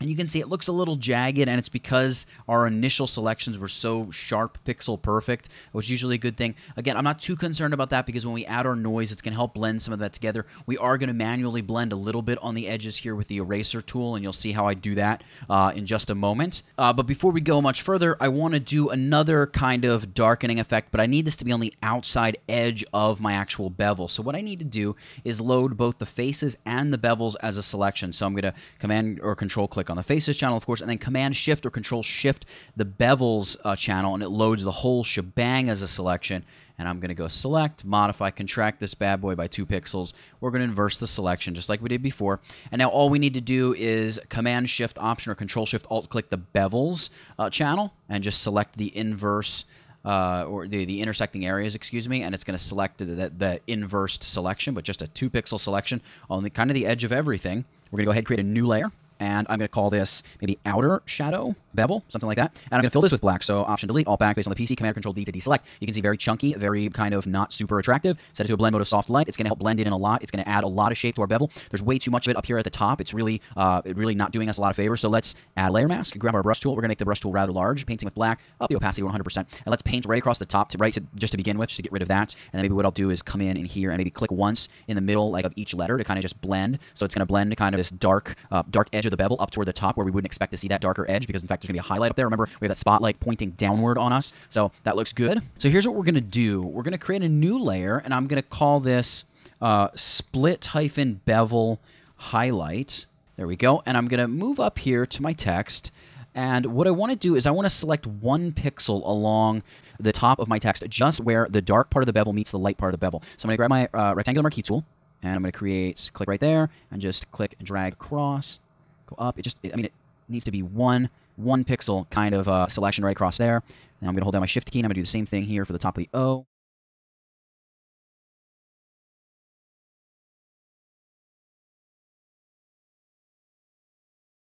And you can see it looks a little jagged, and it's because our initial selections were so sharp, pixel perfect, which is usually a good thing. Again, I'm not too concerned about that because when we add our noise, it's going to help blend some of that together. We are going to manually blend a little bit on the edges here with the eraser tool, and you'll see how I do that uh, in just a moment. Uh, but before we go much further, I want to do another kind of darkening effect, but I need this to be on the outside edge of my actual bevel. So what I need to do is load both the faces and the bevels as a selection. So I'm going to Command or Control click on on the faces channel, of course, and then Command Shift or Control Shift the bevels uh, channel, and it loads the whole shebang as a selection. And I'm going to go select, modify, contract this bad boy by two pixels. We're going to inverse the selection just like we did before. And now all we need to do is Command Shift Option or Control Shift Alt click the bevels uh, channel and just select the inverse Uh, or the, the intersecting areas, excuse me, and it's going to select the, the, the inversed selection, but just a two pixel selection on the kind of the edge of everything. We're going to go ahead and create a new layer, and I'm going to call this maybe outer shadow bevel, something like that. And I'm going to fill this with black, so Option Delete, Alt Back, based on the P C, Command Control D to deselect. You can see very chunky, very kind of not super attractive. Set it to a blend mode of soft light. It's going to help blend it in a lot. It's going to add a lot of shape to our bevel. There's way too much of it up here at the top. It's really, uh, really not doing us a lot of favor. So let's add a layer mask, grab our brush tool. We're going to make the brush tool rather large, painting with black, up the opacity to one hundred percent. And let's paint right across the top to right to, just to begin with, just to get rid of that. And then maybe what I'll do is come in in here and maybe click once in the middle like of each letter to kind of just blend. So it's going to blend kind of this dark, uh, dark edge of the bevel up toward the top where we wouldn't expect to see that darker edge, because in fact there's going to be a highlight up there. Remember, we have that spotlight pointing downward on us, so that looks good. So here's what we're going to do. We're going to create a new layer, and I'm going to call this uh, split hyphen bevel highlight. There we go. And I'm going to move up here to my text, and what I want to do is I want to select one pixel along the top of my text, just where the dark part of the bevel meets the light part of the bevel. So I'm going to grab my uh, rectangular marquee tool, and I'm going to create, click right there, and just click and drag across. Up. It just, I mean, it needs to be one, one pixel kind of uh, selection right across there. And I'm going to hold down my Shift key, and I'm going to do the same thing here for the top of the O.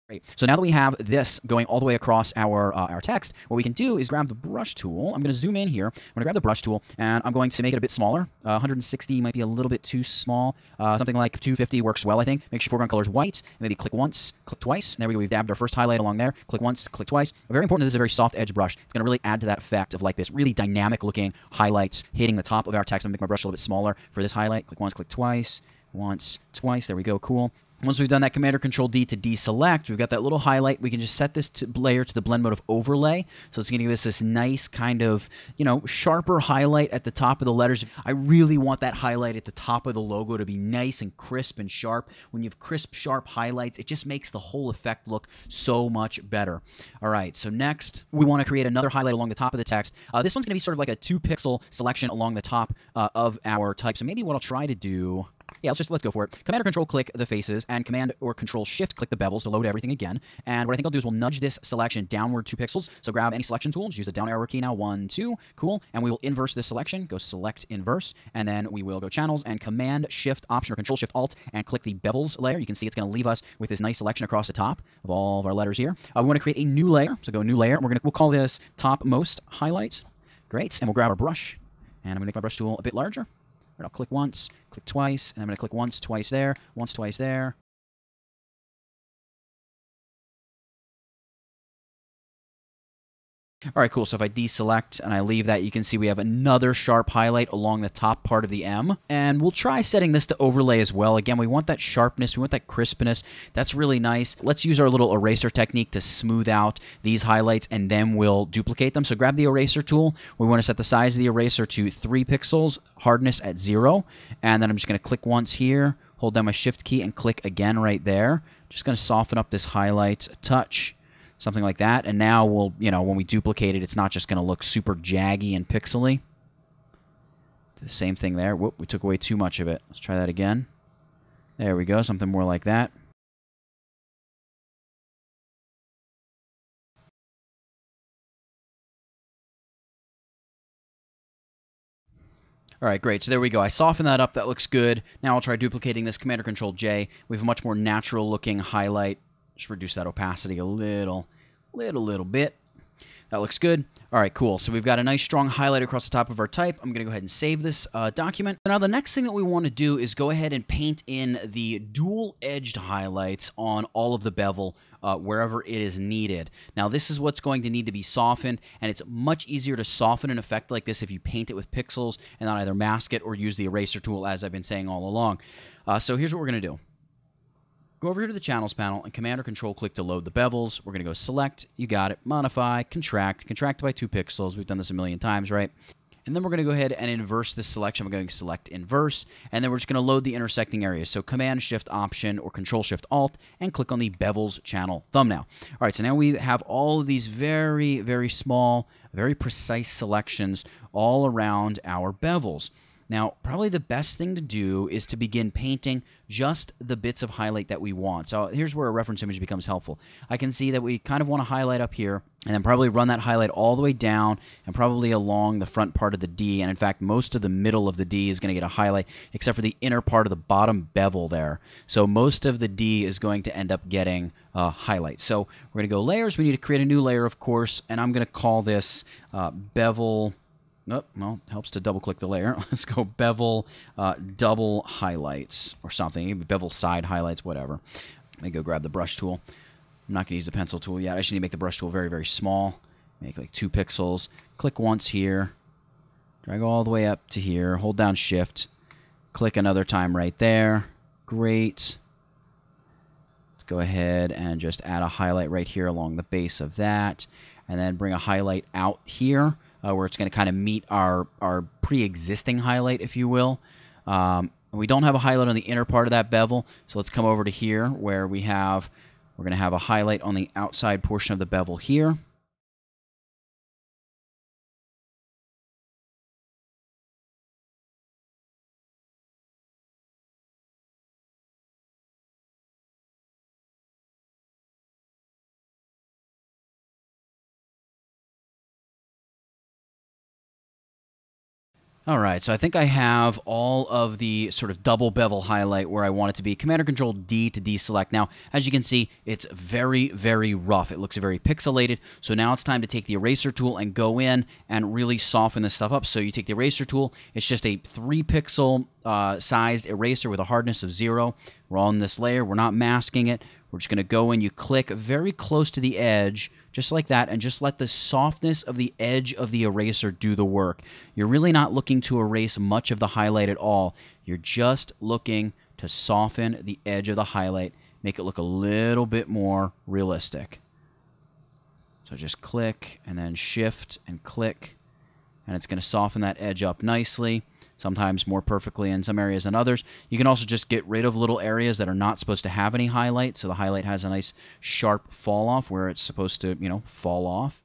Great. So now that we have this going all the way across our, uh, our text, what we can do is grab the brush tool. I'm going to zoom in here. I'm going to grab the brush tool, and I'm going to make it a bit smaller. Uh, one hundred sixty might be a little bit too small. Uh, something like two fifty works well, I think. Make sure foreground color is white. Maybe click once, click twice. And there we go. We've dabbed our first highlight along there. Click once, click twice. Very important that this is a very soft edge brush. It's going to really add to that effect of like this really dynamic looking highlights hitting the top of our text. I'm going to make my brush a little bit smaller for this highlight. Click once, click twice, once, twice. There we go. Cool. Once we've done that, Command or Control D to deselect, we've got that little highlight. We can just set this to layer to the blend mode of overlay. So it's going to give us this nice kind of, you know, sharper highlight at the top of the letters. I really want that highlight at the top of the logo to be nice and crisp and sharp. When you have crisp, sharp highlights, it just makes the whole effect look so much better. All right, so next, we want to create another highlight along the top of the text. Uh, this one's going to be sort of like a two-pixel selection along the top uh, of our type. So maybe what I'll try to do... Yeah, let's just, let's go for it. Command or Control click the faces, and Command or Control Shift click the bevels to load everything again. And what I think I'll do is we'll nudge this selection downward two pixels. So grab any selection tool, just use the down arrow key now, one, two, cool. And we will inverse this selection, go select inverse, and then we will go channels and Command Shift Option or Control Shift Alt and click the bevels layer. You can see it's going to leave us with this nice selection across the top of all of our letters here. Uh, we want to create a new layer, so go new layer. We're going to, we'll call this topmost highlight. Great, and we'll grab our brush, and I'm going to make my brush tool a bit larger. I'll click once, click twice, and I'm going to click once, twice there, once, twice there. All right, cool. So if I deselect and I leave that, you can see we have another sharp highlight along the top part of the M. And we'll try setting this to overlay as well. Again, we want that sharpness. We want that crispness. That's really nice. Let's use our little eraser technique to smooth out these highlights, and then we'll duplicate them. So grab the eraser tool. We want to set the size of the eraser to three pixels, hardness at zero. And then I'm just going to click once here, hold down my Shift key, and click again right there. Just going to soften up this highlight a touch. Something like that. And now we'll, you know, when we duplicate it, it's not just going to look super jaggy and pixely. The same thing there. Whoop, we took away too much of it. Let's try that again. There we go. Something more like that. All right, great. So there we go. I softened that up. That looks good. Now I'll try duplicating this. Command or Control J. We have a much more natural looking highlight. Just reduce that opacity a little, little, little bit. That looks good. All right, cool. So we've got a nice strong highlight across the top of our type. I'm going to go ahead and save this uh, document. Now, the next thing that we want to do is go ahead and paint in the dual-edged highlights on all of the bevel uh, wherever it is needed. Now, this is what's going to need to be softened, and it's much easier to soften an effect like this if you paint it with pixels and then either mask it or use the eraser tool, as I've been saying all along. Uh, so here's what we're going to do. Go over here to the Channels panel and Command or Control click to load the bevels. We're going to go Select, you got it, Modify, Contract, Contract by two pixels. We've done this a million times, right? And then we're going to go ahead and inverse this selection. We're going to select Inverse, and then we're just going to load the intersecting areas. So Command, Shift, Option, or Control, Shift, Alt, and click on the Bevels Channel thumbnail. All right, so now we have all of these very, very small, very precise selections all around our bevels. Now, probably the best thing to do is to begin painting just the bits of highlight that we want. So here's where a reference image becomes helpful. I can see that we kind of want to highlight up here and then probably run that highlight all the way down and probably along the front part of the D. And in fact, most of the middle of the D is going to get a highlight except for the inner part of the bottom bevel there. So most of the D is going to end up getting uh, highlights. So we're going to go Layers. We need to create a new layer, of course, and I'm going to call this uh, Bevel. Oh, well, helps to double-click the layer. Let's go bevel uh, double highlights or something. Bevel side highlights, whatever. Let me go grab the brush tool. I'm not going to use the pencil tool yet. I should need to make the brush tool very, very small. Make like two pixels. Click once here. Drag all the way up to here. Hold down Shift. Click another time right there. Great. Let's go ahead and just add a highlight right here along the base of that. And then bring a highlight out here. Uh, where it's going to kind of meet our, our pre-existing highlight, if you will. Um, we don't have a highlight on the inner part of that bevel, so let's come over to here where we have, we're going to have a highlight on the outside portion of the bevel here. All right, so I think I have all of the sort of double bevel highlight where I want it to be. Command or Control D to deselect. Now, as you can see, it's very, very rough. It looks very pixelated. So now it's time to take the eraser tool and go in and really soften this stuff up. So you take the eraser tool. It's just a three pixel uh, sized eraser with a hardness of zero. We're on this layer. We're not masking it. We're just going to go in. You click very close to the edge, just like that, and just let the softness of the edge of the eraser do the work. You're really not looking to erase much of the highlight at all. You're just looking to soften the edge of the highlight, make it look a little bit more realistic. So just click, and then Shift and click, and it's going to soften that edge up nicely. Sometimes more perfectly in some areas than others. You can also just get rid of little areas that are not supposed to have any highlight, so the highlight has a nice sharp fall off where it's supposed to, you know, fall off.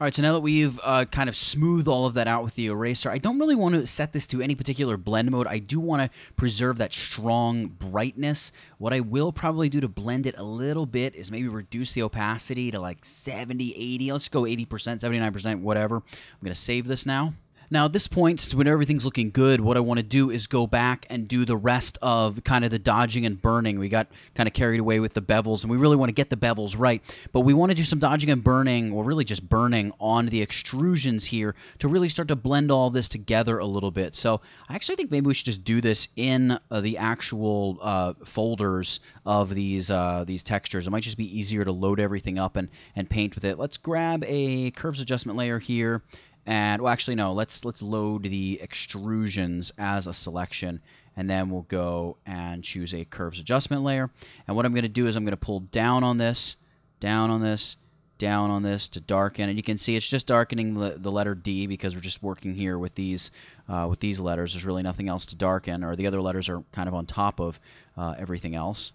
All right, so now that we've uh, kind of smoothed all of that out with the eraser, I don't really want to set this to any particular blend mode. I do want to preserve that strong brightness. What I will probably do to blend it a little bit is maybe reduce the opacity to like seventy, eighty. Let's go eighty percent, seventy-nine percent, whatever. I'm going to save this now. Now at this point, since when everything's looking good, what I want to do is go back and do the rest of kind of the dodging and burning. We got kind of carried away with the bevels, and we really want to get the bevels right. But we want to do some dodging and burning, or really just burning, on the extrusions here to really start to blend all this together a little bit. So I actually think maybe we should just do this in uh, the actual uh, folders of these uh, these textures. It might just be easier to load everything up and, and paint with it. Let's grab a curves adjustment layer here. And, well, actually, no, let's, let's load the extrusions as a selection, and then we'll go and choose a curves adjustment layer. And what I'm going to do is I'm going to pull down on this, down on this, down on this to darken. And you can see it's just darkening the, the letter D because we're just working here with these, uh, with these letters. There's really nothing else to darken, or the other letters are kind of on top of uh, everything else.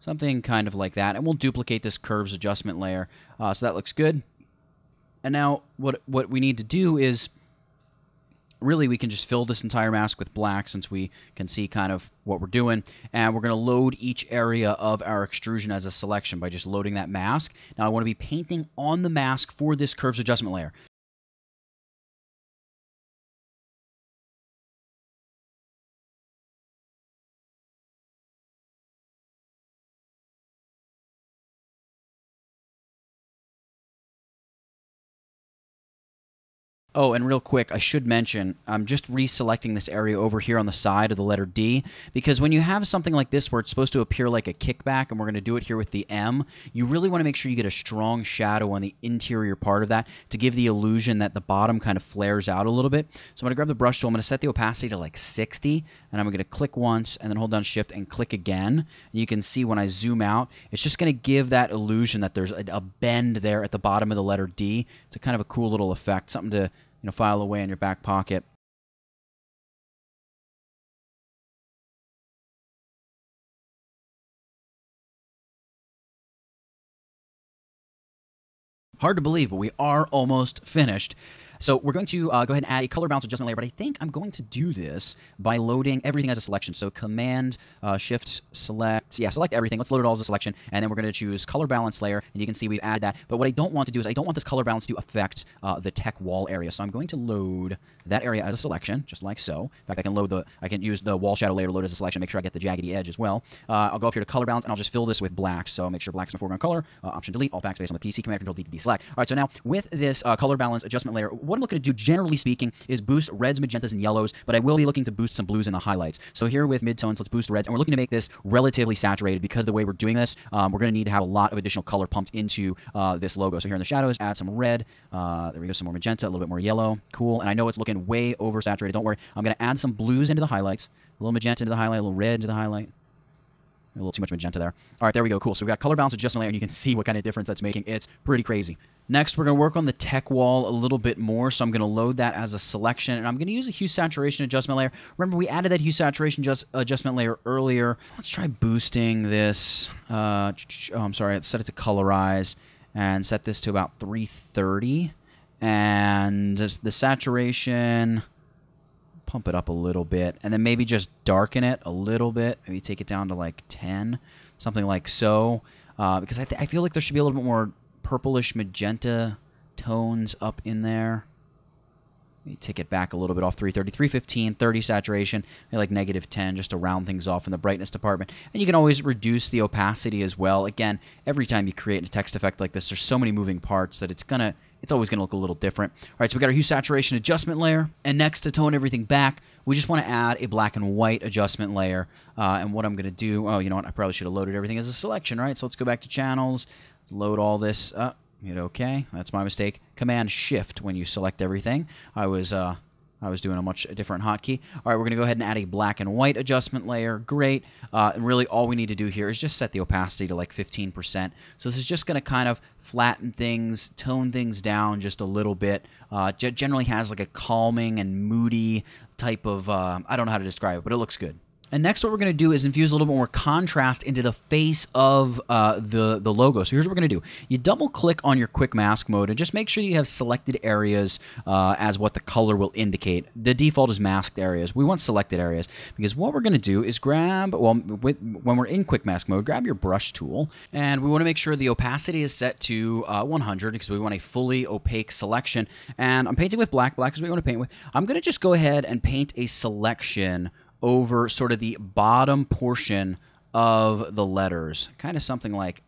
something kind of like that. And we'll duplicate this curves adjustment layer. Uh, so that looks good. And now what what we need to do is, really, we can just fill this entire mask with black since we can see kind of what we're doing. And we're going to load each area of our extrusion as a selection by just loading that mask. Now I want to be painting on the mask for this curves adjustment layer. Oh, and real quick, I should mention, I'm just reselecting this area over here on the side of the letter D, because when you have something like this where it's supposed to appear like a kickback, and we're going to do it here with the M, you really want to make sure you get a strong shadow on the interior part of that to give the illusion that the bottom kind of flares out a little bit. So I'm going to grab the brush tool, I'm going to set the opacity to like sixty, and I'm going to click once, and then hold down Shift and click again. And you can see when I zoom out, it's just going to give that illusion that there's a, a bend there at the bottom of the letter D. It's a kind of a cool little effect, something to you know, file away in your back pocket. Hard to believe, but we are almost finished. So we're going to uh, go ahead and add a color bounce adjustment layer, but I think I'm going to do this by loading everything as a selection. So Command, uh, Shift, Select, yeah, select everything. Let's load it all as a selection, and then we're going to choose color balance layer, and you can see we've added that. But what I don't want to do is I don't want this color balance to affect uh, the tech wall area. So I'm going to load that area as a selection, just like so. In fact, I can load the, I can use the wall shadow layer to load as a selection, make sure I get the jaggedy edge as well. Uh, I'll go up here to color balance, and I'll just fill this with black. So make sure black's in the foreground color, uh, Option Delete, Alt Backspace on the P C, Command Control D to deselect. All right, so now with this uh, color balance adjustment layer, what I'm looking to do, generally speaking, is boost reds, magentas, and yellows, but I will be looking to boost some blues in the highlights. So here with midtones, let's boost reds, and we're looking to make this relatively saturated because the way we're doing this, um, we're going to need to have a lot of additional color pumped into uh, this logo. So here in the shadows, add some red. Uh, there we go, some more magenta, a little bit more yellow. Cool, and I know it's looking way oversaturated. Don't worry. I'm going to add some blues into the highlights, a little magenta into the highlight, a little red into the highlight. A little too much magenta there. All right, there we go. Cool. So we've got color balance adjustment layer, and you can see what kind of difference that's making. It's pretty crazy. Next, we're going to work on the tech wall a little bit more. So I'm going to load that as a selection, and I'm going to use a hue saturation adjustment layer. Remember, we added that hue saturation just adjustment layer earlier. Let's try boosting this. Uh, oh, I'm sorry. Let's set it to colorize and set this to about three thirty. And the saturation, pump it up a little bit, and then maybe just darken it a little bit. Maybe take it down to like ten, something like so, uh, because I, th I feel like there should be a little bit more purplish magenta tones up in there. Maybe take it back a little bit off three thirty, three fifteen, thirty saturation, maybe like negative ten just to round things off in the brightness department. And you can always reduce the opacity as well. Again, every time you create a text effect like this, there's so many moving parts that it's going to It's always going to look a little different. All right, so we got our hue saturation adjustment layer. And next, to tone everything back, we just want to add a black and white adjustment layer. Uh, and what I'm going to do, oh, you know what? I probably should have loaded everything as a selection, right? So let's go back to channels, let's load all this up. Hit OK. That's my mistake. Command Shift when you select everything. I was, uh, I was doing a much different hotkey. All right, we're going to go ahead and add a black and white adjustment layer. Great. Uh, and really, all we need to do here is just set the opacity to like fifteen percent. So this is just going to kind of flatten things, tone things down just a little bit. Uh, generally has like a calming and moody type of, uh, I don't know how to describe it, but it looks good. And next, what we're going to do is infuse a little bit more contrast into the face of uh, the, the logo. So here's what we're going to do. You double-click on your quick mask mode, and just make sure you have selected areas uh, as what the color will indicate. The default is masked areas. We want selected areas, because what we're going to do is grab, well, with, when we're in quick mask mode, grab your brush tool, and we want to make sure the opacity is set to uh, one hundred, because we want a fully opaque selection. And I'm painting with black. Black is what we want to paint with. I'm going to just go ahead and paint a selection over sort of the bottom portion of the letters, kind of something like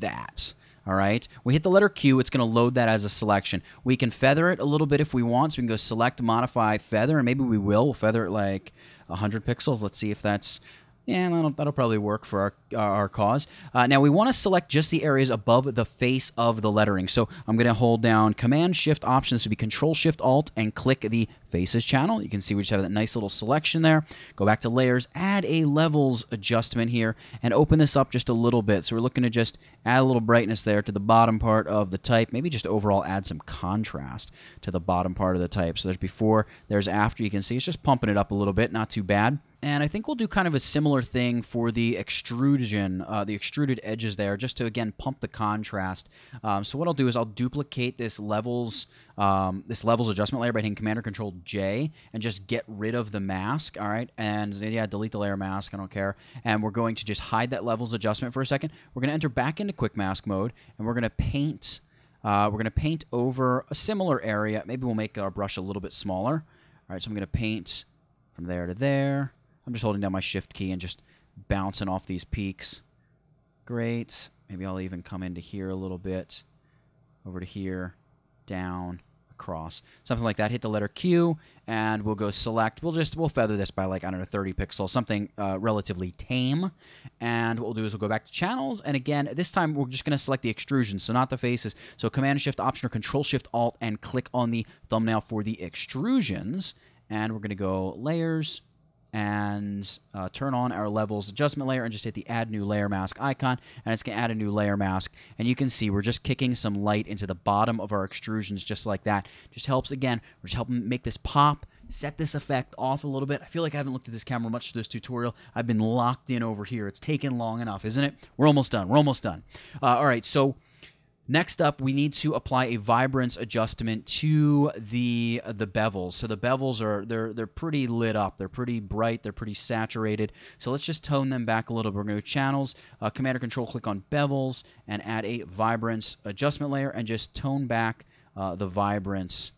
that. All right, we hit the letter Q, it's gonna load that as a selection. We can feather it a little bit if we want, so we can go select, modify, feather, and maybe we will, we'll feather it like one hundred pixels. Let's see if that's, yeah, that'll, that'll probably work for our, uh, our cause. Uh, now we wanna select just the areas above the face of the lettering. So I'm gonna hold down Command Shift Options to be Control Shift Alt and click the faces channel. You can see we just have that nice little selection there. Go back to layers, add a levels adjustment here, and open this up just a little bit. So we're looking to just add a little brightness there to the bottom part of the type. Maybe just overall add some contrast to the bottom part of the type. So there's before, there's after. You can see it's just pumping it up a little bit, not too bad. And I think we'll do kind of a similar thing for the extrusion, uh, the extruded edges there, just to, again, pump the contrast. Um, so what I'll do is I'll duplicate this levels, um, this levels adjustment layer by hitting Command or Control J and just get rid of the mask, all right? And yeah, delete the layer mask, I don't care. And we're going to just hide that levels adjustment for a second. We're gonna enter back into quick mask mode, and we're gonna paint, uh, we're gonna paint over a similar area. Maybe we'll make our brush a little bit smaller. All right, so I'm gonna paint from there to there. I'm just holding down my shift key and just bouncing off these peaks. Great. Maybe I'll even come into here a little bit. Over to here, down, across. Something like that. Hit the letter Q and we'll go select. We'll just, we'll feather this by like, I don't know, thirty pixels, something uh, relatively tame. And what we'll do is we'll go back to channels. And again, this time we're just going to select the extrusion, so not the faces. So Command Shift Option or Control Shift Alt and click on the thumbnail for the extrusions. And we're going to go layers, and uh, turn on our levels adjustment layer and just hit the add new layer mask icon, and it's gonna add a new layer mask. And you can see we're just kicking some light into the bottom of our extrusions just like that. Just helps, again, we're just helping make this pop, set this effect off a little bit. I feel like I haven't looked at this camera much through this tutorial. I've been locked in over here. It's taken long enough, isn't it? We're almost done, we're almost done. Uh, all right, so next up, we need to apply a vibrance adjustment to the the bevels. So the bevels are they're they're pretty lit up, they're pretty bright, they're pretty saturated. So let's just tone them back a little bit. We're going to channels, uh, Command or Control, click on bevels, and add a vibrance adjustment layer, and just tone back uh, the vibrance.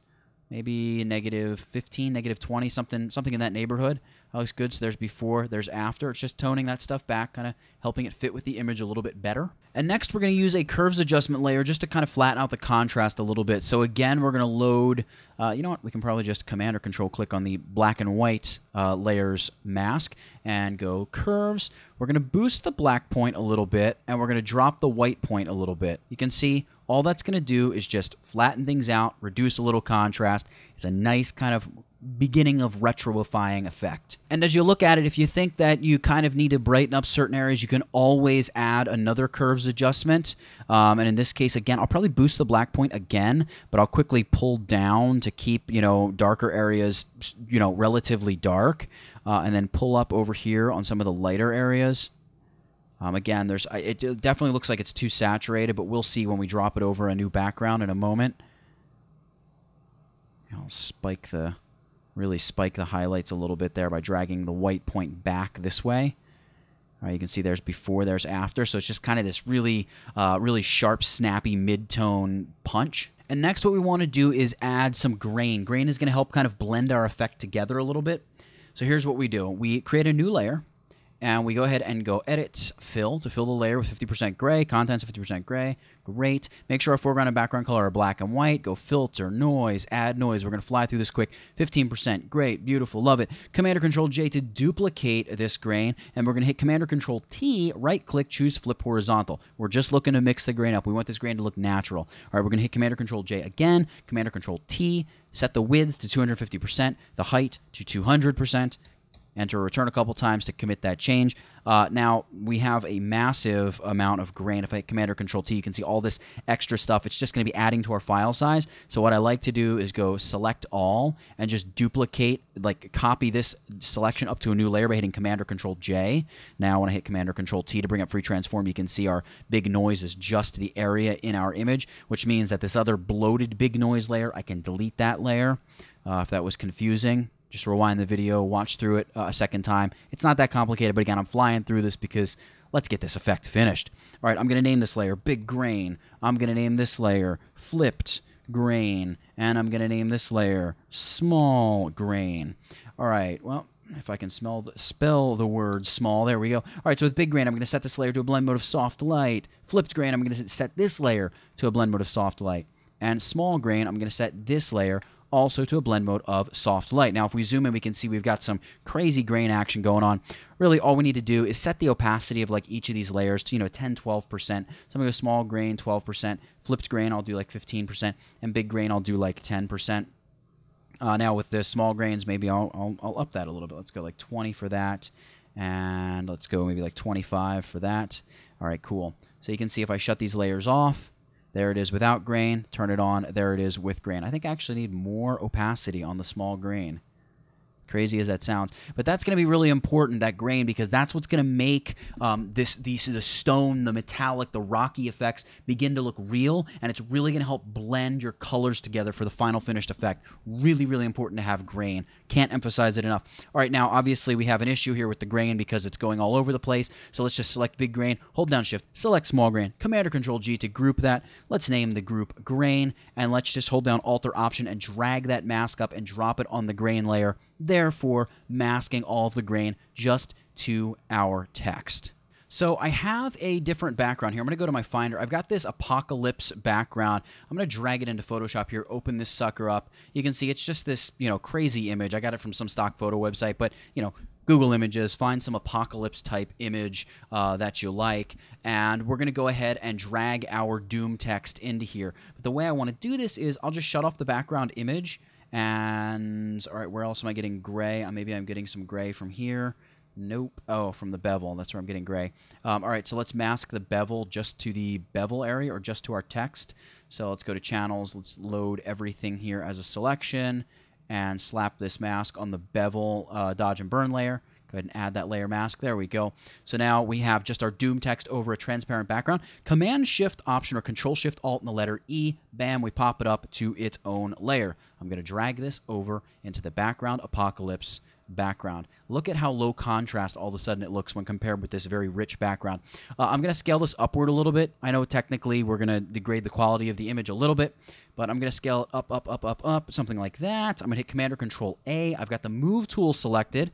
Maybe negative fifteen, negative twenty, something something in that neighborhood. That looks good. So there's before, there's after. It's just toning that stuff back, kind of helping it fit with the image a little bit better. And next, we're going to use a curves adjustment layer just to kind of flatten out the contrast a little bit. So again, we're going to load, uh, you know what, we can probably just Command or Control click on the black and white uh, layers mask and go curves. We're going to boost the black point a little bit, and we're going to drop the white point a little bit. You can see all that's going to do is just flatten things out, reduce a little contrast. It's a nice kind of beginning of retroifying effect. And as you look at it, if you think that you kind of need to brighten up certain areas, you can always add another curves adjustment. Um, and in this case, again, I'll probably boost the black point again, but I'll quickly pull down to keep, you know, darker areas, you know, relatively dark, uh, and then pull up over here on some of the lighter areas. Um, again, there's it definitely looks like it's too saturated, but we'll see when we drop it over a new background in a moment. I'll spike the, really spike the highlights a little bit there by dragging the white point back this way. All right, you can see there's before, there's after, so it's just kind of this really, uh, really sharp, snappy mid-tone punch. And next, what we want to do is add some grain. Grain is going to help kind of blend our effect together a little bit. So here's what we do: we create a new layer. And we go ahead and go Edit, Fill, to fill the layer with fifty percent gray, Contents fifty percent gray, great. Make sure our foreground and background color are black and white. Go Filter, Noise, Add Noise. We're going to fly through this quick. fifteen percent, great, beautiful, love it. Command or Control J to duplicate this grain, and we're going to hit Command or Control T, right-click, choose Flip Horizontal. We're just looking to mix the grain up. We want this grain to look natural. All right, we're going to hit Command or Control J again, Command or Control T, set the width to two hundred fifty percent, the height to two hundred percent, enter return a couple times to commit that change. Uh, now, we have a massive amount of grain. If I hit Command or Control T, you can see all this extra stuff. It's just going to be adding to our file size. So what I like to do is go Select All and just duplicate, like copy this selection up to a new layer by hitting Command or Control J. Now, when I hit Command or Control T to bring up Free Transform, you can see our big noise is just the area in our image, which means that this other bloated big noise layer, I can delete that layer uh, if that was confusing. Just rewind the video, watch through it uh, a second time. It's not that complicated, but again, I'm flying through this because let's get this effect finished. All right, I'm going to name this layer Big Grain. I'm going to name this layer Flipped Grain. And I'm going to name this layer Small Grain. All right, well, if I can smell the, spell the word small, there we go. All right, so with Big Grain, I'm going to set this layer to a blend mode of soft light. Flipped Grain, I'm going to set this layer to a blend mode of soft light. And Small Grain, I'm going to set this layer also to a blend mode of soft light. Now, if we zoom in, we can see we've got some crazy grain action going on. Really, all we need to do is set the opacity of like each of these layers to, you know, ten, twelve percent. So I'm gonna go small grain, twelve percent. Flipped grain, I'll do like fifteen percent. And big grain, I'll do like ten percent. Uh, now with the small grains, maybe I'll, I'll, I'll up that a little bit. Let's go like twenty for that, and let's go maybe like twenty-five for that. All right, cool. So you can see if I shut these layers off, there it is without grain. Turn it on, there it is with grain. I think I actually need more opacity on the small grain. Crazy as that sounds, but that's going to be really important, that grain, because that's what's going to make um, this, these, the stone, the metallic, the rocky effects begin to look real, and it's really going to help blend your colors together for the final finished effect. Really, really important to have grain. Can't emphasize it enough. All right, now obviously we have an issue here with the grain because it's going all over the place. So let's just select big grain, hold down shift, select small grain, command or control G to group that. Let's name the group grain, and let's just hold down alt or option and drag that mask up and drop it on the grain layer. There. Therefore, masking all of the grain just to our text. So I have a different background here. I'm going to go to my Finder. I've got this apocalypse background. I'm going to drag it into Photoshop here, open this sucker up. You can see it's just this, you know, crazy image. I got it from some stock photo website, but, you know, Google Images, find some apocalypse type image uh, that you like, and we're going to go ahead and drag our Doom text into here. But the way I want to do this is I'll just shut off the background image. And, all right, where else am I getting gray? Uh, maybe I'm getting some gray from here. Nope. Oh, from the bevel. That's where I'm getting gray. Um, all right, so let's mask the bevel just to the bevel area or just to our text. So let's go to Channels. Let's load everything here as a selection and slap this mask on the bevel uh, dodge and burn layer. Go ahead and add that layer mask. There we go. So now we have just our Doom text over a transparent background. Command-Shift-Option or Control-Shift-Alt and the letter E. Bam, we pop it up to its own layer. I'm going to drag this over into the background apocalypse background. Look at how low contrast all of a sudden it looks when compared with this very rich background. Uh, I'm going to scale this upward a little bit. I know technically we're going to degrade the quality of the image a little bit, but I'm going to scale it up, up, up, up, up, something like that. I'm going to hit Command or Control A. I've got the Move tool selected.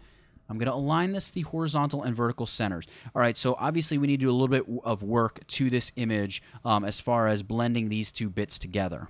I'm going to align this to the horizontal and vertical centers. All right, so obviously we need to do a little bit of work to this image um, as far as blending these two bits together.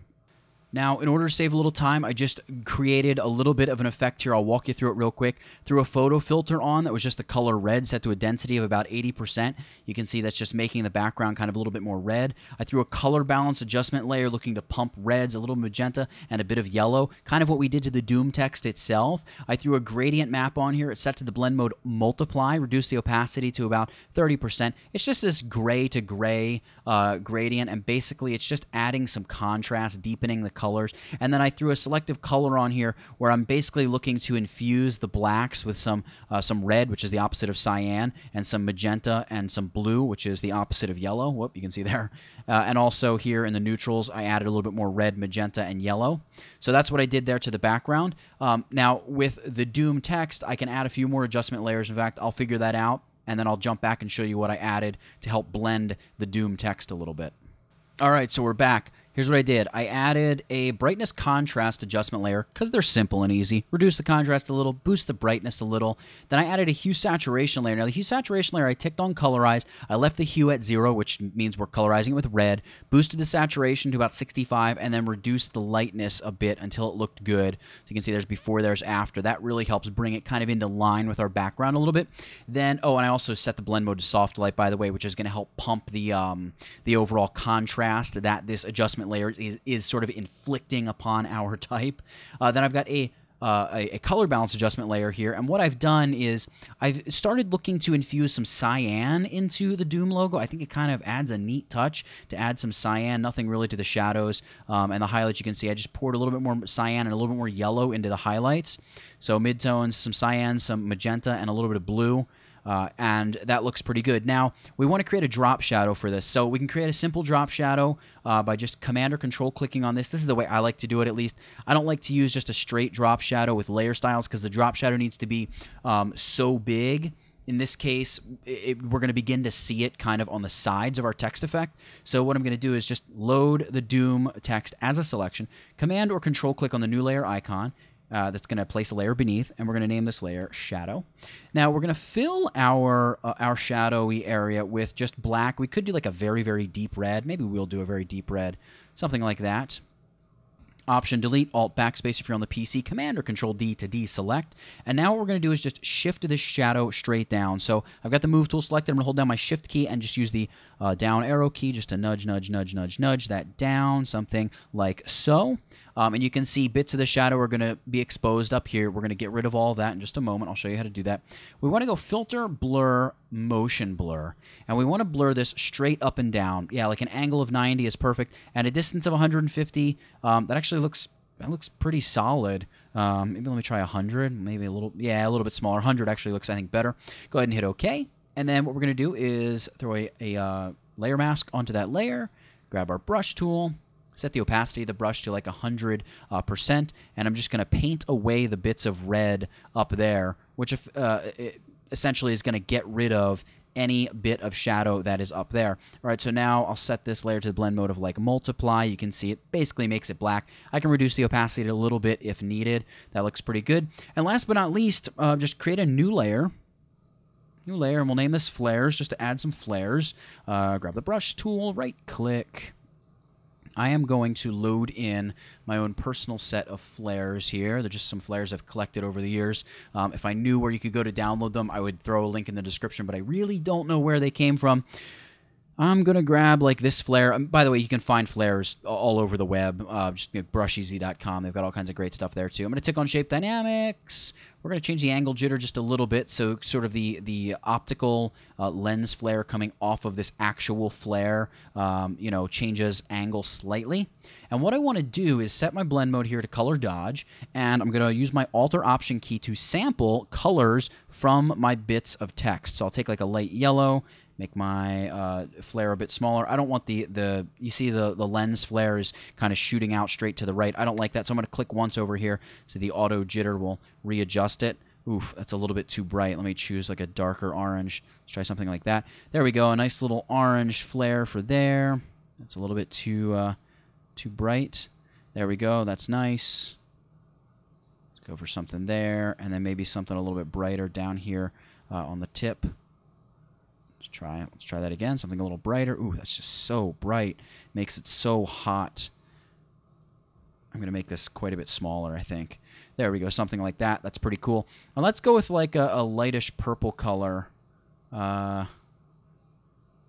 Now, in order to save a little time, I just created a little bit of an effect here. I'll walk you through it real quick. Threw a photo filter on that was just the color red set to a density of about eighty percent. You can see that's just making the background kind of a little bit more red. I threw a color balance adjustment layer looking to pump reds, a little magenta, and a bit of yellow. Kind of what we did to the Doom text itself. I threw a gradient map on here. It's set to the blend mode multiply, reduce the opacity to about thirty percent. It's just this gray to gray uh, gradient, and basically it's just adding some contrast, deepening the color. Colors. And then I threw a selective color on here where I'm basically looking to infuse the blacks with some uh, some red, which is the opposite of cyan, and some magenta and some blue, which is the opposite of yellow. Whoop, you can see there. Uh, and also here in the neutrals, I added a little bit more red, magenta, and yellow. So that's what I did there to the background. Um, now with the Doom text, I can add a few more adjustment layers. In fact, I'll figure that out, and then I'll jump back and show you what I added to help blend the Doom text a little bit. All right, so we're back. Here's what I did. I added a brightness contrast adjustment layer because they're simple and easy. Reduce the contrast a little, boost the brightness a little. Then I added a hue saturation layer. Now the hue saturation layer, I ticked on colorize. I left the hue at zero, which means we're colorizing it with red. Boosted the saturation to about sixty-five and then reduced the lightness a bit until it looked good. So you can see there's before, there's after. That really helps bring it kind of into line with our background a little bit. Then, oh, and I also set the blend mode to soft light, by the way, which is going to help pump the, um, the overall contrast that this adjustment layer is, is sort of inflicting upon our type. Uh, then I've got a, uh, a, a color balance adjustment layer here, and what I've done is I've started looking to infuse some cyan into the Doom logo. I think it kind of adds a neat touch to add some cyan, nothing really to the shadows um, and the highlights. You can see I just poured a little bit more cyan and a little bit more yellow into the highlights. So midtones, some cyan, some magenta, and a little bit of blue. Uh, and that looks pretty good. Now, we want to create a drop shadow for this. So we can create a simple drop shadow uh, by just Command or Control clicking on this. This is the way I like to do it, at least. I don't like to use just a straight drop shadow with layer styles because the drop shadow needs to be um, so big. In this case, it, we're going to begin to see it kind of on the sides of our text effect. So what I'm going to do is just load the Doom text as a selection. Command or Control click on the new layer icon. Uh, that's going to place a layer beneath, and we're going to name this layer Shadow. Now, we're going to fill our uh, our shadowy area with just black. We could do like a very, very deep red. Maybe we'll do a very deep red, something like that. Option delete, alt backspace if you're on the P C, command or control D to deselect. And now what we're going to do is just shift this shadow straight down. So I've got the move tool selected. I'm going to hold down my shift key and just use the uh, down arrow key just to nudge, nudge, nudge, nudge, nudge that down, something like so. Um, and you can see bits of the shadow are going to be exposed up here. We're going to get rid of all of that in just a moment. I'll show you how to do that. We want to go filter, blur, motion blur. And we want to blur this straight up and down. Yeah, like an angle of ninety is perfect. At a distance of one hundred fifty, um, that actually looks, that looks pretty solid. Um, maybe let me try one hundred, maybe a little, yeah, a little bit smaller. one hundred actually looks, I think, better. Go ahead and hit OK. And then what we're going to do is throw a, a uh, layer mask onto that layer, grab our brush tool, set the opacity of the brush to like one hundred percent, uh, and I'm just going to paint away the bits of red up there, which if, uh, it essentially is going to get rid of any bit of shadow that is up there. All right, so now I'll set this layer to the blend mode of like multiply. You can see it basically makes it black. I can reduce the opacity a little bit if needed. That looks pretty good. And last but not least, uh, just create a new layer. New layer, and we'll name this flares, just to add some flares. Uh, grab the brush tool, right click. I am going to load in my own personal set of flares here. They're just some flares I've collected over the years. Um, if I knew where you could go to download them, I would throw a link in the description, but I really don't know where they came from. I'm going to grab like this flare. Um, by the way, you can find flares all over the web. Uh, just you know, brush easy dot com. They've got all kinds of great stuff there too. I'm going to tick on shape dynamics. We're going to change the angle jitter just a little bit. So sort of the, the optical uh, lens flare coming off of this actual flare, um, you know, changes angle slightly. And what I want to do is set my blend mode here to color dodge. And I'm going to use my alt or option key to sample colors from my bits of text. So I'll take like a light yellow. Make my uh, flare a bit smaller. I don't want the, the you see the, the lens flare is kind of shooting out straight to the right. I don't like that, so I'm going to click once over here so the auto jitter will readjust it. Oof, that's a little bit too bright. Let me choose like a darker orange. Let's try something like that. There we go, a nice little orange flare for there. That's a little bit too, uh, too bright. There we go, that's nice. Let's go for something there, and then maybe something a little bit brighter down here uh, on the tip. Let's try, let's try that again. Something a little brighter. Ooh, that's just so bright. Makes it so hot. I'm going to make this quite a bit smaller, I think. There we go. Something like that. That's pretty cool. Now let's go with like a, a lightish purple color. Uh,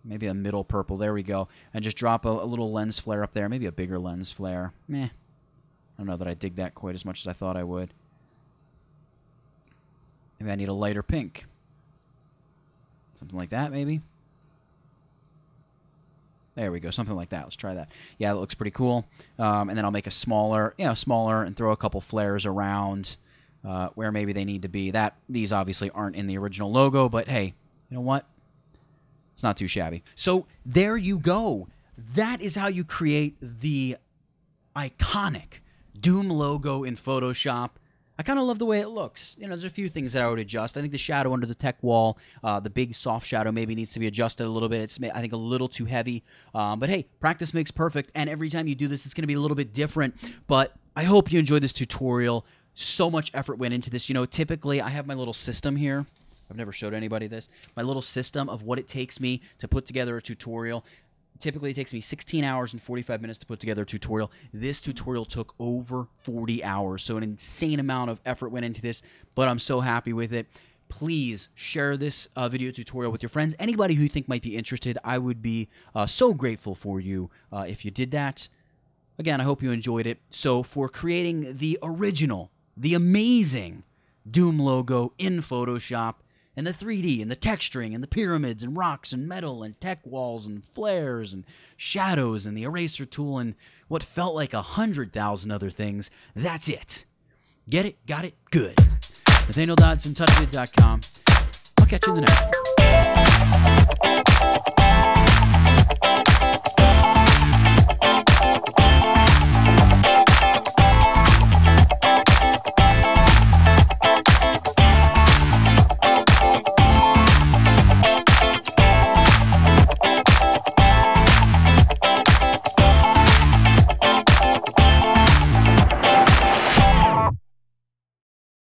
maybe a middle purple. There we go. And just drop a, a little lens flare up there. Maybe a bigger lens flare. Meh. I don't know that I dig that quite as much as I thought I would. Maybe I need a lighter pink. Something like that, maybe. There we go, something like that. Let's try that. Yeah, that looks pretty cool. Um, and then I'll make a smaller, you know, smaller and throw a couple flares around uh, where maybe they need to be. That these obviously aren't in the original logo, but hey, you know what? It's not too shabby. So there you go. That is how you create the iconic Doom logo in Photoshop. I kind of love the way it looks. You know, there's a few things that I would adjust. I think the shadow under the tech wall, uh, the big soft shadow maybe needs to be adjusted a little bit. It's, I think, a little too heavy. Um, but hey, practice makes perfect. And every time you do this, it's going to be a little bit different. But I hope you enjoyed this tutorial. So much effort went into this. You know, typically I have my little system here. I've never showed anybody this. My little system of what it takes me to put together a tutorial. Typically, it takes me sixteen hours and forty-five minutes to put together a tutorial. This tutorial took over forty hours, so an insane amount of effort went into this, but I'm so happy with it. Please share this uh, video tutorial with your friends. Anybody who you think might be interested, I would be uh, so grateful for you uh, if you did that. Again, I hope you enjoyed it. So for creating the original, the amazing Doom logo in Photoshop, and the three D, and the texturing, and the pyramids, and rocks, and metal, and tech walls, and flares, and shadows, and the eraser tool, and what felt like a hundred thousand other things. That's it. Get it? Got it? Good. Nathaniel Dodson, tutvid dot com. I'll catch you in the next one.